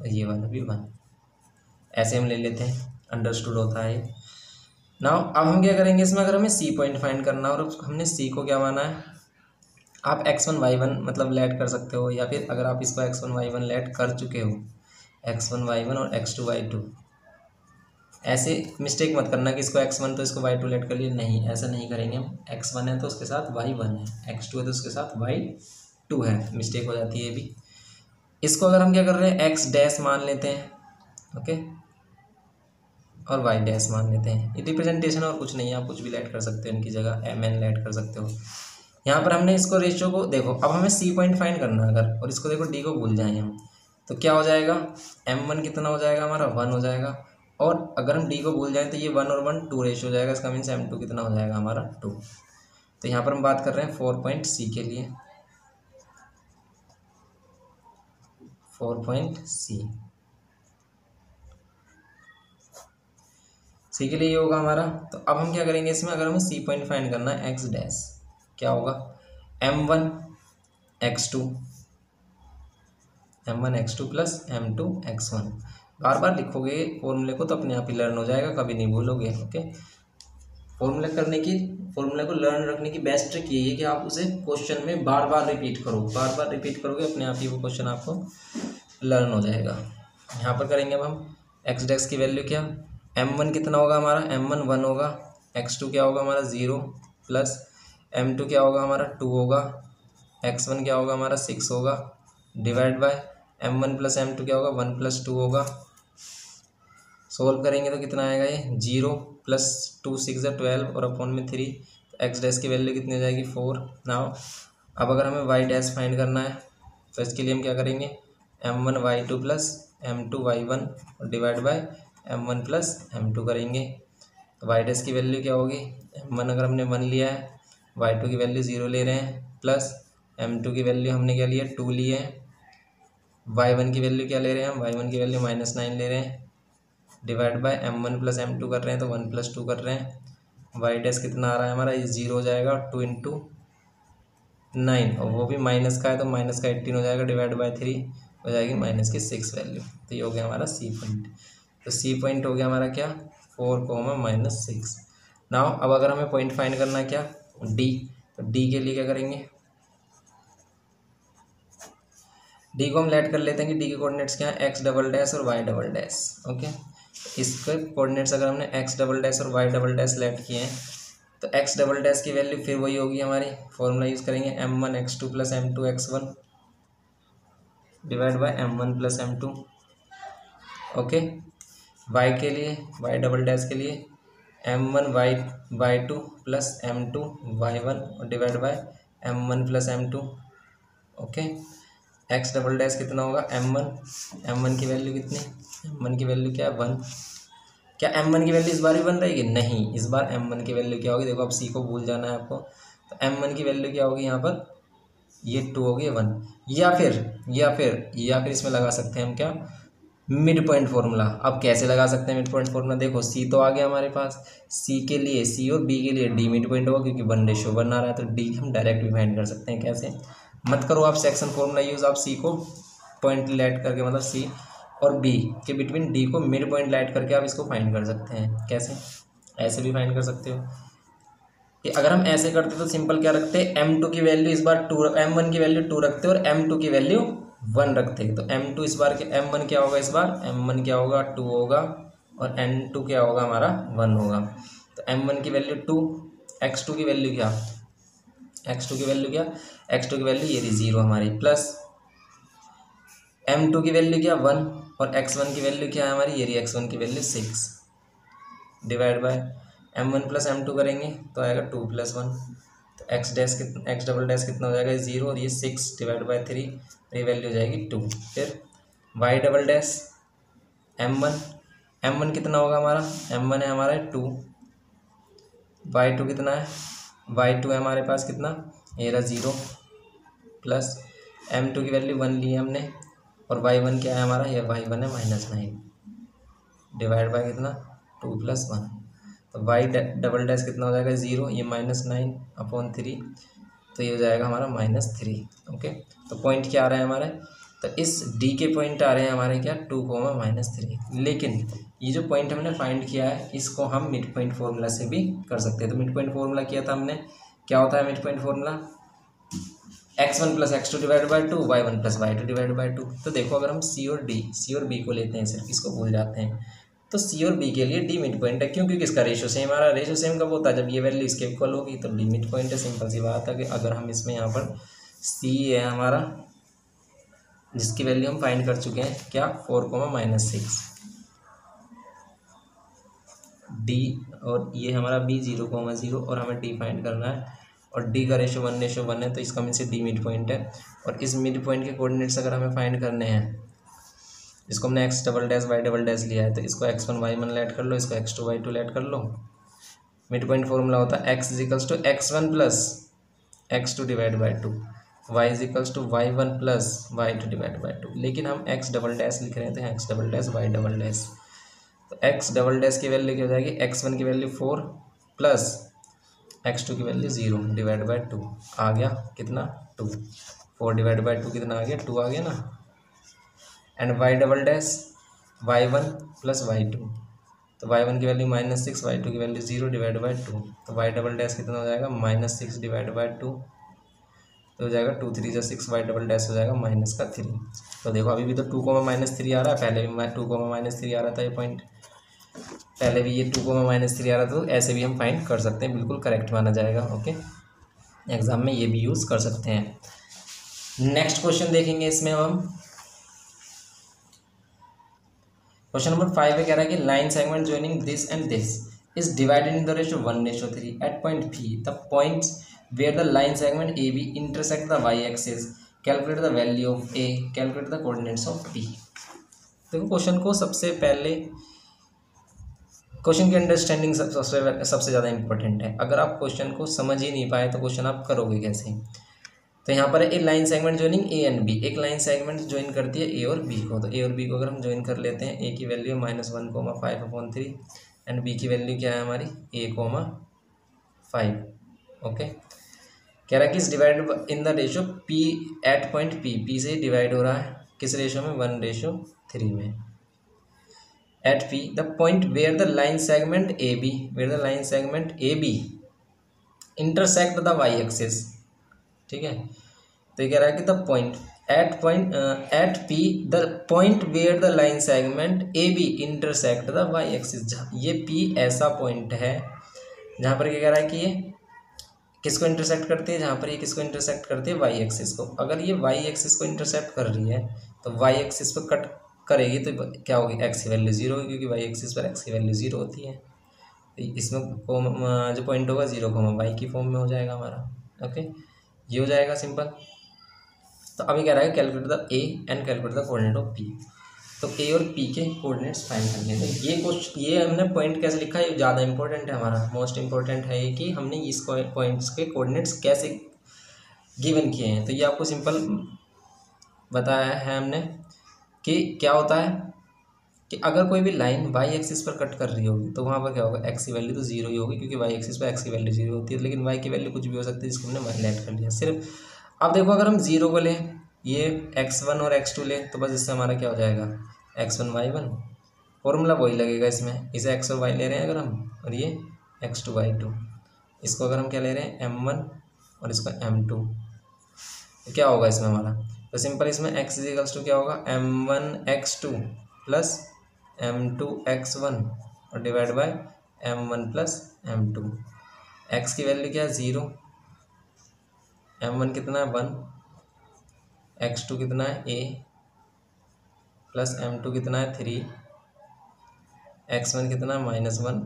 और ये वाला भी वन, ऐसे हम ले लेते हैं, अंडरस्टूड होता है। नाउ अब हम क्या करेंगे इसमें, अगर हमें सी पॉइंट फाइंड करना है और हमने सी को क्या माना है, आप एक्स वन वाई वन मतलब लेट कर सकते हो, या फिर अगर आप इसको x one Y one let कर चुके हो, एक्स वन वाई वन और एक्स टू वाई टू, ऐसे मिस्टेक मत करना कि इसको एक्स वन तो इसको वाई टू लेट कर लिए, नहीं ऐसा नहीं करेंगे हम, एक्स वन है तो उसके साथ वाई वन है, एक्स टू है तो उसके साथ वाई टू है, मिस्टेक हो जाती है ये भी। इसको अगर हम क्या कर रहे हैं एक्स डैश मान लेते हैं, ओके, और वाई डैश मान लेते हैं। ये रिप्रेजेंटेशन और कुछ नहीं है, आप कुछ भी लाइट कर सकते हो इनकी जगह, एम एन लाइट कर सकते हो। यहाँ पर हमने इसको रेशियो को देखो, अब हमें सी पॉइंट फाइंड करना है अगर, और इसको देखो डी को भूल जाएंगे हम, तो क्या हो जाएगा एम वन कितना हो जाएगा हमारा, वन हो जाएगा, और अगर हम डी को भूल जाएँ तो ये वन और वन टू रेशियो हो जाएगा, इसका मीन्स एम टू कितना हो जाएगा हमारा, टू। तो यहाँ पर हम बात कर रहे हैं फोर पॉइंट सी के लिए, फोर पॉइंट सी सी के लिए ये होगा हमारा। तो अब हम क्या करेंगे इसमें, अगर हमें सी पॉइंट फाइंड करना है एक्स डैश क्या होगा M one x two, m one x two plus M two x one. बार बार लिखोगे फॉर्मूले को तो अपने आप ही लर्न हो जाएगा, कभी नहीं भूलोगे। ओके, फॉर्मूला करने की फॉर्मूला को लर्न रखने की बेस्ट ट्रिक यही है कि आप उसे क्वेश्चन में बार बार रिपीट करो, बार बार रिपीट करोगे अपने आप ही वो क्वेश्चन आपको लर्न हो जाएगा। यहाँ पर करेंगे अब हम एक्स डैश की वैल्यू क्या, एम वन कितना होगा हमारा, एम वन वन होगा, एक्स टू क्या होगा हमारा ज़ीरो, प्लस एम टू क्या होगा हमारा टू होगा, एक्स वन क्या होगा हमारा सिक्स होगा, divide by m one plus M two क्या होगा वन प्लस टू होगा। सोल्व करेंगे तो कितना आएगा ये जीरो प्लस टू सिक्स है ट्वेल्व और अपॉन में थ्री, तो एक्स डैश की वैल्यू कितनी हो जाएगी फोर। नाउ अब अगर हमें वाई डैश फाइंड करना है तो इसके लिए हम क्या करेंगे m one y two plus M two Y one और divide by m one plus M two करेंगे, तो वाई डैश की वैल्यू क्या होगी, एम वन अगर हमने वन लिया है, वाई टू की वैल्यू ज़ीरो ले रहे हैं, प्लस एम टू की वैल्यू हमने क्या लिया टू लिए है, वाई वन की वैल्यू क्या ले रहे हैं हम, वाई वन की वैल्यू माइनस नाइन ले रहे हैं, divide by m one plus M two कर रहे हैं तो वन प्लस टू कर रहे हैं। वाई डैश कितना आ रहा है हमारा, ये जीरो हो जाएगा, टू इंटू नाइन और वो भी माइनस का है तो माइनस का एट्टीन हो जाएगा, डिवाइड बाय थ्री हो जाएगी माइनस की सिक्स वैल्यू। तो ये हो गया हमारा सी पॉइंट। तो सी पॉइंट हो गया हमारा क्या four comma minus six. Now अब अगर हमें पॉइंट फाइंड करना है क्या डी, तो डी के लिए क्या करेंगे, डी को हम लेट कर लेते हैं कि डी के कोऑर्डिनेट्स क्या है एक्स डबल डैश और वाई डबल डैश। ओके, इसके कोऑर्डिनेट्स अगर हमने एक्स डबल डैश और वाई डबल डैश लेट किए हैं तो एक्स डबल डैश की वैल्यू फिर वही होगी हमारी, फॉर्मूला यूज़ करेंगे m one x two plus M two x one divide by m one plus M two. Okay, y के लिए वाई डबल डैश के लिए m one y y two plus M two Y one और divide by m one plus M two. Okay, x double dash कितना होगा M one, m one की value कितनी, m one की value क्या है वन। क्या एम वन की वैल्यू इस बार भी वन रहेगी, नहीं, इस बार एम वन की वैल्यू क्या होगी, देखो अब सी को भूल जाना है आपको, तो एम वन की वैल्यू क्या होगी यहाँ पर, ये टू होगी वन, या फिर या फिर या फिर इसमें लगा सकते हैं हम क्या मिड पॉइंट फॉर्मूला। अब कैसे लगा सकते हैं मिड पॉइंट फॉर्मूला, देखो सी तो आ गया हमारे पास, सी के लिए सी और बी के लिए डी मिड पॉइंट होगा क्योंकि वन रेशियो वन आ रहा है, तो डी हम डायरेक्ट भी फाइंड कर सकते हैं। कैसे, मत करो आप सेक्शन फॉर्मूला यूज़, आप सी को पॉइंट लाइट करके, मतलब सी और बी के बिटवीन डी को मिड पॉइंट लाइट करके आप इसको फाइंड कर सकते हैं। कैसे, ऐसे भी फाइंड कर सकते हो कि अगर हम ऐसे करते तो सिंपल क्या रखते, एम टू की वैल्यू इस बार टू, एम वन की वैल्यू टू रखते और एम टू की वैल्यू वन रखते, तो एम टू इस बार के एम वन क्या होगा, इस बार एम वन क्या होगा टू होगा और एम टू क्या होगा हमारा वन होगा। तो एम वन की वैल्यू टू, एक्स टू की वैल्यू क्या, एक्स टू की वैल्यू क्या, एक्स टू की वैल्यू ये रही ज़ीरो हमारी, प्लस एम टू की वैल्यू क्या वन और एक्स वन की वैल्यू क्या है हमारी, ये रही एक्स वन की value six, divide by m one plus M two करेंगे तो आएगा टू प्लस वन। तो एक्स डैश कितना, एक्स डबल डैश कितना हो जाएगा ज़ीरो और ये सिक्स डिवाइड बाय थ्री, ये वैल्यू हो जाएगी टू। फिर y double dash m one, m one कितना होगा हमारा, एम वन है हमारा टू, वाई टू कितना है, वाई टू है हमारे पास कितना, ये रहा ज़ीरो, प्लस एम टू की वैल्यू वन ली है हमने और वाई वन क्या है हमारा, ये वाई वन है माइनस नाइन, डिवाइड बाय कितना टू प्लस वन। तो वाई डबल डैश कितना हो जाएगा ज़ीरो, ये माइनस नाइन अपॉन थ्री, तो ये हो जाएगा हमारा माइनस थ्री। ओके, तो पॉइंट क्या आ रहा है हमारे, तो इस डी के पॉइंट आ रहे हैं हमारे क्या टू कोमा माइनस थ्री, लेकिन ये जो पॉइंट हमने फाइंड किया है इसको हम मिड पॉइंट फॉर्मूला से भी कर सकते हैं। तो मिड पॉइंट फॉर्मूला किया था हमने, क्या होता है mid point formula, x one plus x two divide by two, Y one plus Y two divide by two. तो देखो अगर हम सी और डी, सी और बी को लेते हैं सिर्फ, इसको भूल जाते हैं, तो सी और बी के लिए डी मिड पॉइंट है, क्यों, क्योंकि इसका रेशियो सेम आ रहा है। रेशियो सेम कब होता है, जब ये वैल्यू इसके इक्वल होगी तो डी मिड पॉइंट है। सिंपल सी बात है कि अगर हम इसमें यहाँ पर सी है हमारा जिसकी वैल्यू हम फाइंड कर चुके हैं क्या, four comma minus six D, और ये हमारा बी जीरो कोमा जीरो, और हमें डी फाइंड करना है, और डी का रेशो वन रेशो वन है तो इसका मीन से डी मिड पॉइंट है। और इस मिड पॉइंट के कोऑर्डिनेट्स अगर हमें फाइंड करने हैं, इसको हमने x double dash y double dash लिया है तो इसको x one Y one let कर लो, इसको x two Y two let कर लो। मिड पॉइंट फॉर्मूला होता है x equals to x one plus x two divide by two, y equals to Y one plus Y two divide by two, लेकिन हम x double dash लिख रहे थे, x double dash y double dash, तो x double dash की value क्या हो जाएगी, एक्स वन की value four plus x two की value zero divide by two, आ गया कितना two, four divide by two कितना आ गया टू आ गया ना। And y double dash y one plus Y two, तो वाई वन की value minus six, y two की value zero divide by two, तो वाई डबल डैश कितना हो जाएगा minus six divide by two, तो हो जाएगा टू थ्री जो सिक्स, वाई डबल डैश हो जाएगा माइनस का थ्री। तो देखो अभी भी तो टू कोमा माइनस थ्री आ रहा है, पहले भी टू कोमा माइनस थ्री आ रहा था, ये पॉइंट पहले भी ये टू कोमा माइनस थ्री आ रहा था, तो ऐसे भी हम फाइंड कर सकते हैं, बिल्कुल करेक्ट माना जाएगा। ओके, एग्जाम में ये भी यूज़ कर सकते हैं। नेक्स्ट क्वेश्चन देखेंगे, इसमें हम क्वेश्चन नंबर फाइव में कह रहा है कि line segment joining this and this is divided in the ratio one ratio three at point P the point where the line segment A B intersect the Y axis, calculate the value of A, calculate the coordinates of B. देखो question को सबसे पहले question की understanding सबसे सबसे ज़्यादा important है। अगर आप क्वेश्चन को समझ ही नहीं पाए तो क्वेश्चन आप करोगे कैसे। तो यहाँ पर एक line segment joining A and B, एक लाइन सेगमेंट ज्वाइन करती है ए और बी को, तो ए और बी को अगर हम ज्वाइन कर लेते हैं, ए की value minus one comma five upon three and B की वैल्यू क्या है हमारी ए कोमा फाइव। ओके, कह रहा है कि इस divide in the ratio P at point P, P से डिवाइड हो रहा है किस रेशो में, वन रेशो थ्री में, at P the point where the line segment A B, where the line segment A B intersect the Y axis, ठीक है। तो ये कह रहा है कि the point at point at P the point where the line segment A B intersect the Y axis, ये P ऐसा पॉइंट है जहाँ पर क्या कह रहा है कि ये किसको इंटरसेक्ट करती है, जहाँ पर ये किसको इंटरसेक्ट करती है वाई एक्सिस को। अगर ये वाई एक्सिस को इंटरसेक्ट कर रही है तो वाई एक्सिस पर कट करेगी तो क्या होगी, एक्स की वैल्यू जीरो होगी, क्योंकि वाई एक्सिस पर एक्स की वैल्यू जीरो होती है। तो इसमें जो पॉइंट होगा जीरो कोमा वाई की फॉर्म में हो जाएगा हमारा। ओके, ये हो जाएगा सिंपल। तो अभी कह रहा है calculate the A and calculate the coordinate of P, तो ए और पी के कोऑर्डिनेट्स फाइंड करने थे। ये कुछ ये हमने पॉइंट कैसे लिखा है, ये ज़्यादा इंपॉर्टेंट है, हमारा मोस्ट इंपॉर्टेंट है ये कि हमने इस पॉइंट्स के कोऑर्डिनेट्स कैसे गिवन किए हैं। तो ये आपको सिंपल बताया है हमने कि क्या होता है कि अगर कोई भी लाइन वाई एक्सिस पर कट कर रही होगी तो वहाँ पर क्या होगा, एक्स की वैल्यू तो जीरो ही होगी, क्योंकि वाई एक्सिस पर एक्स की वैल्यू जीरो होती है, लेकिन वाई की वैल्यू कुछ भी हो सकती है, जिसको हमने माइलेट कर लिया सिर्फ। अब देखो अगर हम जीरो को लें, ये एक्स वन और एक्स टू लें, तो बस इससे हमारा क्या हो जाएगा x one Y one, formula वही लगेगा इसमें, इसे एक्स और वाई ले रहे हैं अगर हम, और ये एक्स टू वाई टू, इसको अगर हम क्या ले रहे हैं एम वन और इसको एम टू, तो क्या होगा इसमें हमारा, तो सिंपल इसमें एक्स इजिकल्स टू क्या होगा M one x two plus M two x one और divide by m one plus M two. X की वैल्यू क्या है ज़ीरो, एम वन कितना है वन, एक्स टू कितना है ए, प्लस एम टू कितना है थ्री, एक्स वन कितना है minus one,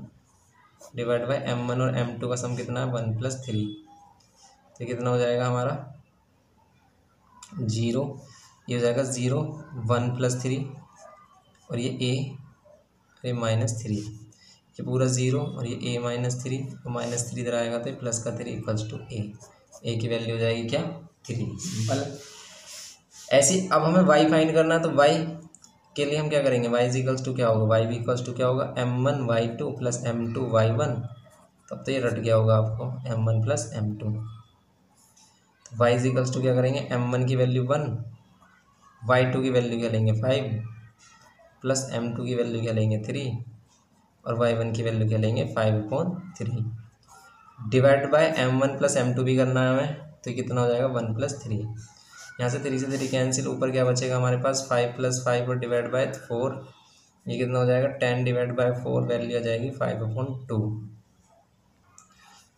divide by m one और एम टू का सम कितना है वन प्लस थ्री, तो कितना हो जाएगा हमारा ज़ीरो, ये हो जाएगा ज़ीरो वन प्लस थ्री और ये ए और ये माइनस थ्री, ये पूरा ज़ीरो और ये ए माइनस थ्री, तो माइनस थ्री इधर आएगा तो ये प्लस का three equals to A, A की वैल्यू हो जाएगी क्या थ्री। सिंपल ऐसे। अब हमें वाई फाइंड करना है तो वाई के लिए हम क्या करेंगे, वाई इज इक्वल्स टू क्या होगा, वाई भी इक्वल्स टू क्या होगा M one y two plus M two Y one, तब तो ये रट गया होगा आपको m one plus M two. तो वाई इज इक्वल्स टू क्या करेंगे, एम वन की वैल्यू वन, वाई टू की वैल्यू क्या लेंगे फाइव, प्लस एम टू की वैल्यू क्या लेंगे थ्री और वाई वन की वैल्यू क्या लेंगे five upon three, divide by m one plus M two भी करना है हमें, तो कितना हो जाएगा वन प्लस थ्री, यहाँ से थ्री से थ्री कैंसिल, ऊपर क्या बचेगा हमारे पास फाइव प्लस फाइव और डिवाइड बाय फोर, ये कितना हो जाएगा ten divide by four, value आ जाएगी फाइव अपॉन टू।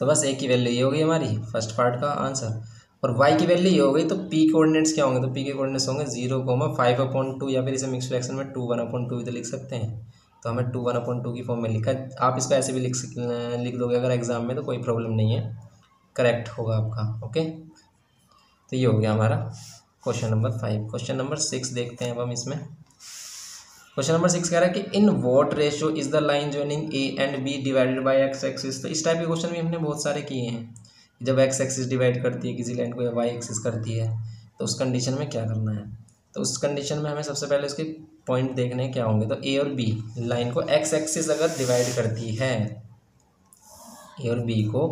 तो बस एक ही वैल्यू ये होगी हमारी फर्स्ट पार्ट का आंसर। और y की वैल्यू ये हो गई, तो p कोऑर्डिनेट्स क्या होंगे, तो p के कोऑर्डिनेट्स होंगे zero comma five upon two, या फिर इसे मिक्स फ्रैक्शन में टू वन अपॉइंट टू भी तो लिख सकते हैं। तो हमें टू वन अपॉइंट टू की फॉर्म में लिखा, आप इसको ऐसे भी लिख लिख दोगे अगर एग्जाम में तो कोई प्रॉब्लम नहीं है, करेक्ट होगा आपका। ओके, तो ये हो गया हमारा question number five. Question number six देखते हैं अब हम इसमें। क्वेश्चन नंबर सिक्स कह रहा है कि in what ratio is the line joining A and B divided by x axis. तो इस टाइप के क्वेश्चन भी हमने बहुत सारे किए हैं, जब एक्स एक्सिस डिवाइड करती है किसी लाइन को या वाई एक्सिस करती है, तो उस कंडीशन में क्या करना है। तो उस कंडीशन में हमें सबसे पहले उसके पॉइंट देखने क्या होंगे। तो ए और बी लाइन को एक्स एक्सिस अगर डिवाइड करती है, ए और बी को,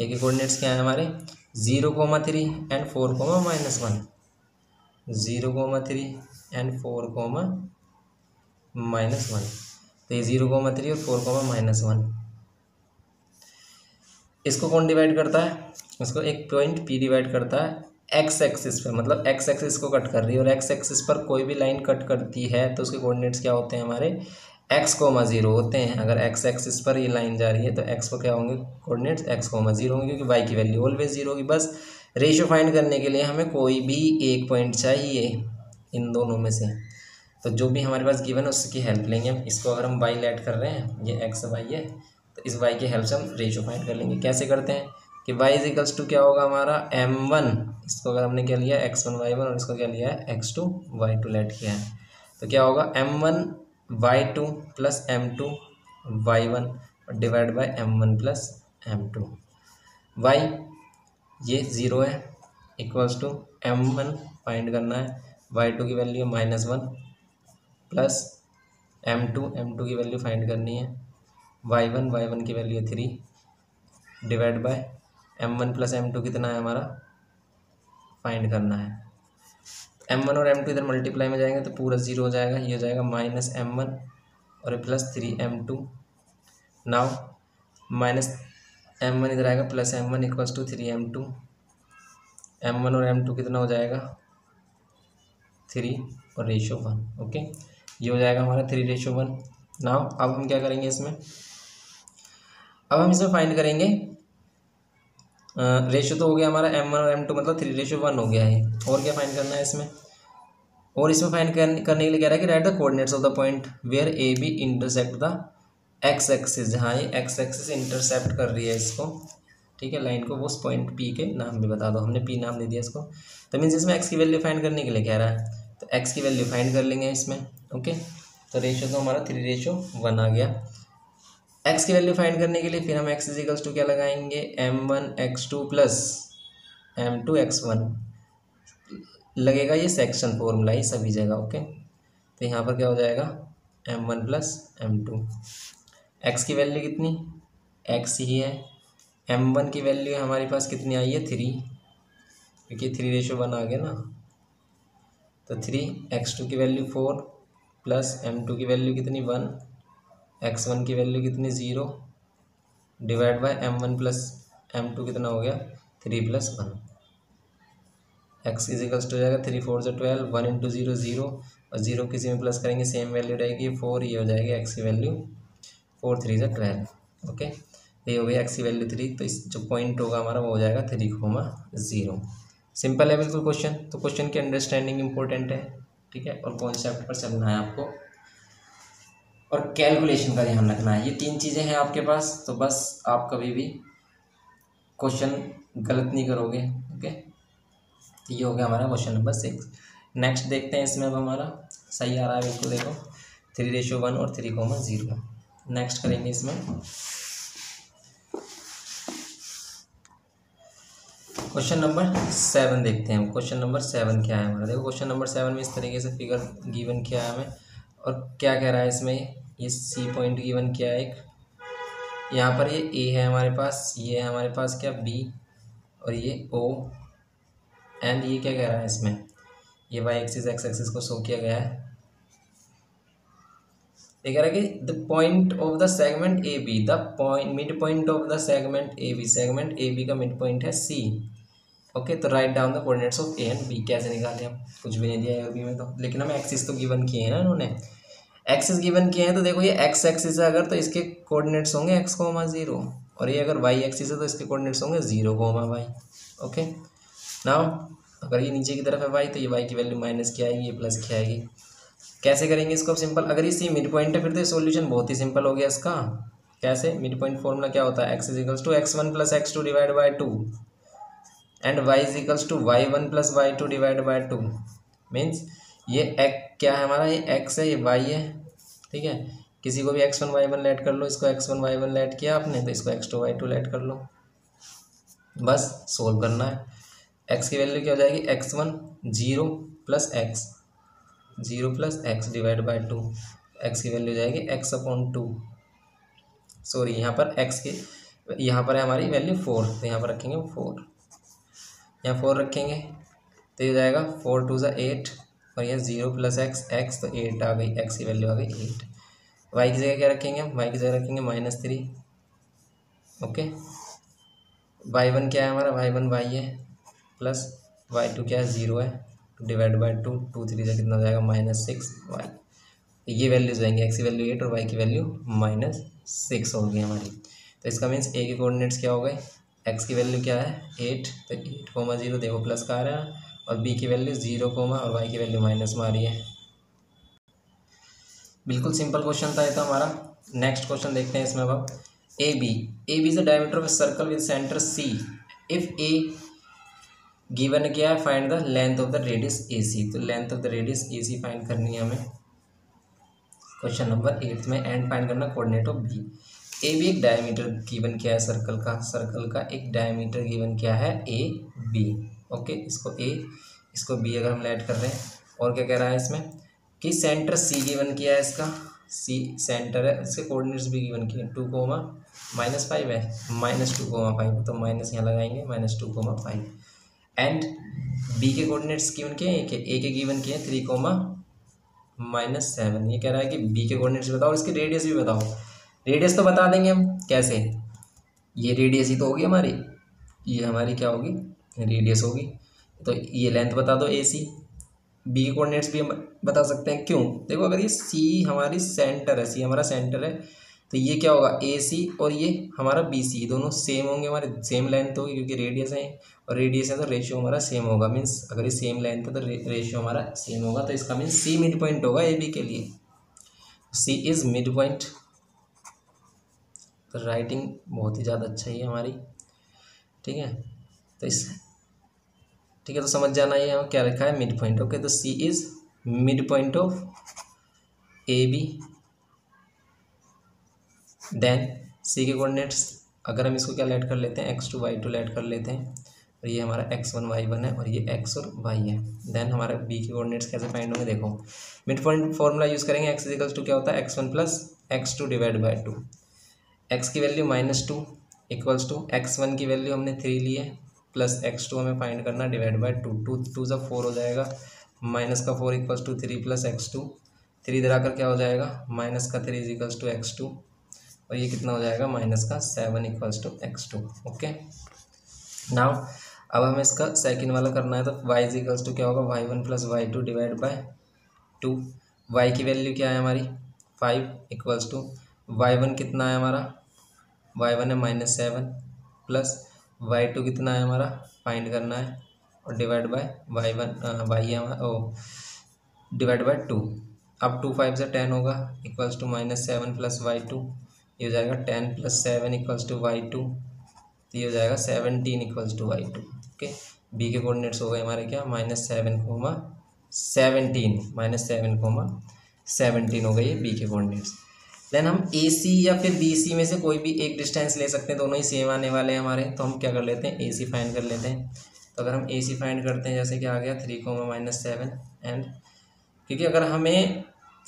ए के कोऑर्डिनेट्स क्या है हमारे zero comma three and four comma minus one, zero comma three and four comma minus one. तो ये जीरो कोमा थ्री और फोर कोमा माइनस वन, इसको कौन डिवाइड करता है, इसको एक पॉइंट पी डिवाइड करता है एक्स एक्सिस पर, मतलब एक्स एक्सिस को कट कर रही है, और एक्स एक्सिस पर कोई भी लाइन कट करती है तो उसके कोऑर्डिनेट्स क्या होते हैं हमारे एक्स कोमा जीरो होते हैं। अगर एक्स एक्सिस पर ये लाइन जा रही है तो एक्स को क्या होंगे कोऑर्डिनेट्स, एक्स कोमा जीरो होंगे, क्योंकि वाई की वैल्यू ऑलवेज जीरो होगी। बस रेशियो फाइंड करने के लिए हमें कोई भी एक पॉइंट चाहिए इन दोनों में से, तो जो भी हमारे पास गिवन है उसकी हेल्प लेंगे हम। इसको अगर हम वाई लेट कर रहे हैं, ये एक्स वाई है, तो इस वाई की हेल्प से हम रेशियो फाइंड कर लेंगे। कैसे करते हैं कि y इज इक्वल्स टू क्या होगा हमारा एम वन, इसको अगर हमने क्या लिया है एक्स वन वाई वन, और इसको क्या लिया है x two Y two let किया है, तो क्या होगा M one y two plus M two Y one और divide by m one plus M two y, ये ज़ीरो है, equals to m one find करना है, वाई टू की वैल्यू है minus one plus M two, m two की value find करनी है, वाई वन वाई वन की वैल्यू है three divide by m one plus M two कितना है हमारा फाइंड करना है। एम वन और एम टू इधर मल्टीप्लाई में जाएंगे तो पूरा जीरो हो जाएगा, ये हो जाएगा माइनस एम वन और plus three m two, now minus m one इधर आएगा plus m one equals to three m two, m one और एम टू कितना हो जाएगा थ्री और रेशो वन। ओके, ये हो जाएगा हमारा थ्री रेशो वन। नाउ अब हम क्या करेंगे इसमें, अब हम इसमें फाइंड करेंगे रेशो uh, तो हो गया हमारा एम वन और एम टू, मतलब थ्री रेशो वन हो गया है, और क्या फाइंड करना है इसमें, और इसमें फाइंड करने के लिए कह रहा है कि write the coordinates of the point where A B intersect the x axis, जहाँ ये एक्स एक्सिस इंटरसेप्ट कर रही है इसको, ठीक है, लाइन को, वो उस पॉइंट पी के नाम भी बता दो, हमने पी नाम दे दिया इसको। तो मीन्स इसमें एक्स की वैल्यू फाइंड करने के लिए कह रहा है, तो एक्स की वैल्यू फाइंड कर लेंगे इसमें। ओके, तो रेशो तो हमारा थ्री रेशो वन आ गया। एक्स की वैल्यू फाइंड करने के लिए फिर हम एक्स इजिकल्स टू क्या लगाएंगे m one x two plus M two x one, लगेगा ये सेक्शन फॉर्मूला ही सभी जगह। ओके, तो यहाँ पर क्या हो जाएगा m one plus M two, x की वैल्यू कितनी एक्स ही है, एम वन की वैल्यू हमारे पास कितनी आई है थ्री, क्योंकि थ्री रेशो वन आ गया ना, तो थ्री, एक्स टू की value four plus M two की वैल्यू कितनी वन, एक्स वन की वैल्यू कितनी zero divide by m one plus M two कितना हो गया three plus one, x equals to हो जाएगा थ्री फोर से twelve, one into zero zero, और ज़ीरो किसी में प्लस करेंगे सेम वैल्यू रहेगी फोर, ये हो जाएगी एक्स की वैल्यू फोर थ्री से ट्वेल्व। ओके, ये हो गई एक्स की वैल्यू थ्री, तो इस जो पॉइंट होगा हमारा वो हो जाएगा थ्री कोमा ज़ीरो। सिंपल है बिल्कुल क्वेश्चन, तो क्वेश्चन की अंडरस्टैंडिंग इंपॉर्टेंट है, ठीक है, और कॉन्सेप्ट पर चलना है आपको, और कैलकुलेशन का ध्यान रखना है। ये तीन चीज़ें हैं आपके पास, तो बस आप कभी भी क्वेश्चन गलत नहीं करोगे। ओके, तो ये हो गया हमारा क्वेश्चन नंबर सिक्स। नेक्स्ट देखते हैं इसमें, अब हमारा सही आ रहा है बिल्कुल, देखो थ्री रेशो वन और थ्री कोमा ज़ीरो। नेक्स्ट करेंगे इसमें क्वेश्चन नंबर सेवन देखते हैं। क्वेश्चन नंबर सेवन क्या है हमारा, देखो क्वेश्चन नंबर सेवन में इस तरीके से फिगर गिवन किया है हमें, और क्या कह रहा है इसमें, ये सी पॉइंट गिवन किया है, एक यहाँ पर ये ए है हमारे पास, ये है हमारे पास क्या बी, और ये ओ, एंड ये क्या कह रहा है इसमें, ये वाई एक्सिस एक्स एक्सिस को शो किया गया है। ये कह रहा है कि the point of the segment A B, the point mid point of the segment A B, segment A B का मिड पॉइंट है सी। ओके, तो right down the coordinates of A and B. कैसे निकाले हम, कुछ भी नहीं दिया है बी में, तो लेकिन हमें एक्सिस तो गिवन किए हैं ना इन्होंने, एक्सिस गिवन किए हैं, तो देखो ये एक्स एक्सिस है अगर, तो इसके कोऑर्डिनेट्स होंगे एक्स कोमा ज़ीरो, और ये अगर वाई एक्सिस है तो इसके कोऑर्डिनेट्स होंगे zero comma y. Okay, now अगर ये नीचे की तरफ है वाई तो ये वाई की वैल्यू माइनस क्या आएगी, ये प्लस क्या आएगी। कैसे करेंगे इसको अब सिंपल, अगर इसी मिड पॉइंट है फिर तो सोल्यूशन बहुत ही सिंपल हो गया इसका। कैसे, मिड पॉइंट फॉर्मूला क्या होता है, x is equals to x one plus x two divide by two and Y is equals to Y one plus Y two divide by two. Means ये x क्या है हमारा, ये एक्स है ये वाई है, ठीक है। किसी को भी x one Y one let कर लो, इसको x one Y one let किया आपने तो इसको x two Y two let कर लो, बस सोल्व करना है। एक्स की वैल्यू क्या हो जाएगी, x one zero plus x zero plus x divide by two, x की वैल्यू हो जाएगी एक्स अपॉन टू, सॉरी यहाँ पर एक्स की यहाँ पर है हमारी वैल्यू फोर तो यहाँ पर रखेंगे फोर, यहाँ फोर रखेंगे तो ये जाएगा फोर टू ज़ा एट और यह जीरो प्लस एक्स एक्स तो एट आ गई, एक्स की वैल्यू आ गई एट। वाई की जगह क्या रखेंगे हम, वाई की जगह रखेंगे minus three, okay. Y one क्या है हमारा, वाई वन वाई है प्लस वाई टू क्या है जीरो है divide by two, two three से कितना जाएगा माइनस सिक्स वाई। ये वैल्यूज आएंगे, एक्स की वैल्यू एट और वाई की वैल्यू माइनस सिक्स हो गई हमारी। तो इसका मीन्स ए के कोऑर्डिनेट्स क्या हो गए, एक्स की वैल्यू क्या है एट तो एट कोमा जीरो देखो प्लस का आ रहा है, और बी की वैल्यू जीरो कोमा और वाई की वैल्यू माइनस में आ रही है। बिल्कुल सिंपल क्वेश्चन था ये तो हमारा। नेक्स्ट क्वेश्चन देखते हैं इसमें अब। A B A B is the diameter of a circle with centre C, if A given किया है find the length of the radius A C. तो length of the radius A C find करनी है हमें question number eight में, and find करना coordinate of B. A B एक diameter given किया है सर्कल का, सर्कल का एक डायमीटर गिवन किया है ए बी, ओके। इसको ए इसको बी अगर हम लेट कर रहे हैं, और क्या कह रहा है इसमें कि सेंटर सी गिवन किया है, इसका सी सेंटर है, इसके कोऑर्डिनेट्स भी गिवन किए हैं टू कोमा माइनस फाइव है, माइनस टू कोमा फाइव तो माइनस यहाँ लगाएंगे minus two comma five. And B के कोऑर्डिनेट्स गिवन किए हैं कि ए के गिवन किए हैं थ्री कोमा माइनस सेवन। ये कह रहा है कि बी के कोऑर्डिनेट्स बताओ और इसकी रेडियस भी बताओ। रेडियस तो बता देंगे हम, कैसे, ये रेडियस ही तो होगी हमारी, ये हमारी क्या होगी रेडियस होगी, तो ये लेंथ बता दो ए सी। बी के कोऑर्डिनेट्स भी हम बता सकते हैं, क्यों, देखो अगर ये सी हमारी सेंटर है, सी हमारा सेंटर है तो ये क्या होगा ए सी और ये हमारा बी सी, दोनों सेम होंगे हमारे, सेम लेंथ होगी क्योंकि रेडियस है और रेडियस है तो रेशियो हमारा सेम होगा। मीन्स अगर ये सेम लेंथ है तो रे, रेशियो हमारा सेम होगा, तो इसका मीन्स सी मिड पॉइंट होगा ए बी के लिए। सी इज मिड पॉइंट, तो राइटिंग बहुत ही ज़्यादा अच्छा ही है हमारी, ठीक है। तो इस ठीक है तो समझ जाना ये क्या लिखा है मिड पॉइंट, ओके। तो C is mid point of A B. Then C के कोऑर्डिनेट्स अगर हम इसको क्या लेट कर लेते हैं x two Y two let कर लेते हैं, और ये हमारा एक्स वन वाई वन है और ये एक्स और वाई है। देन हमारे बी के कोऑर्डिनेट्स कैसे फाइंड होंगे, देखो मिड पॉइंट फॉर्मूला यूज़ करेंगे, एक्स इजिकल्स टू क्या होता है x one plus x two divide by two, x की value minus two equals to x one की वैल्यू हमने थ्री ली है प्लस एक्स टू हमें फाइंड करना divide by two, two two सा फोर हो जाएगा माइनस का four equals to three plus x two, three इधर आकर क्या हो जाएगा माइनस का three equals to x two और ये कितना हो जाएगा माइनस का seven equals to x two, okay. Now अब हमें इसका सेकेंड वाला करना है, तो वाई इक्वल्स टू क्या होगा Y one plus Y two divide by two, Y की वैल्यू क्या है हमारी five equals to Y one कितना है हमारा, वाई वन है minus seven plus Y two कितना है हमारा फाइंड करना है और divide by Y one Y है हमारा ओ डिवाइड बाय टू। अब टू फाइव से टेन होगा equals to minus seven plus Y two, ये हो जाएगा ten plus seven equals to Y two, तो ये हो जाएगा seventeen equals to Y two, okay. B के कोऑर्डिनेट्स हो गए हमारे क्या minus seven comma seventeen, minus seven comma seventeen हो गई ये बी के कोऑर्डिनेट्स। देन हम ए सी या फिर बी सी में से कोई भी एक डिस्टेंस ले सकते हैं, दोनों ही सेम आने वाले हैं हमारे, तो हम क्या कर लेते हैं ए सी फाइंड कर लेते हैं। तो अगर हम ए सी फाइंड करते हैं जैसे कि आ गया three comma minus seven, and क्योंकि अगर हमें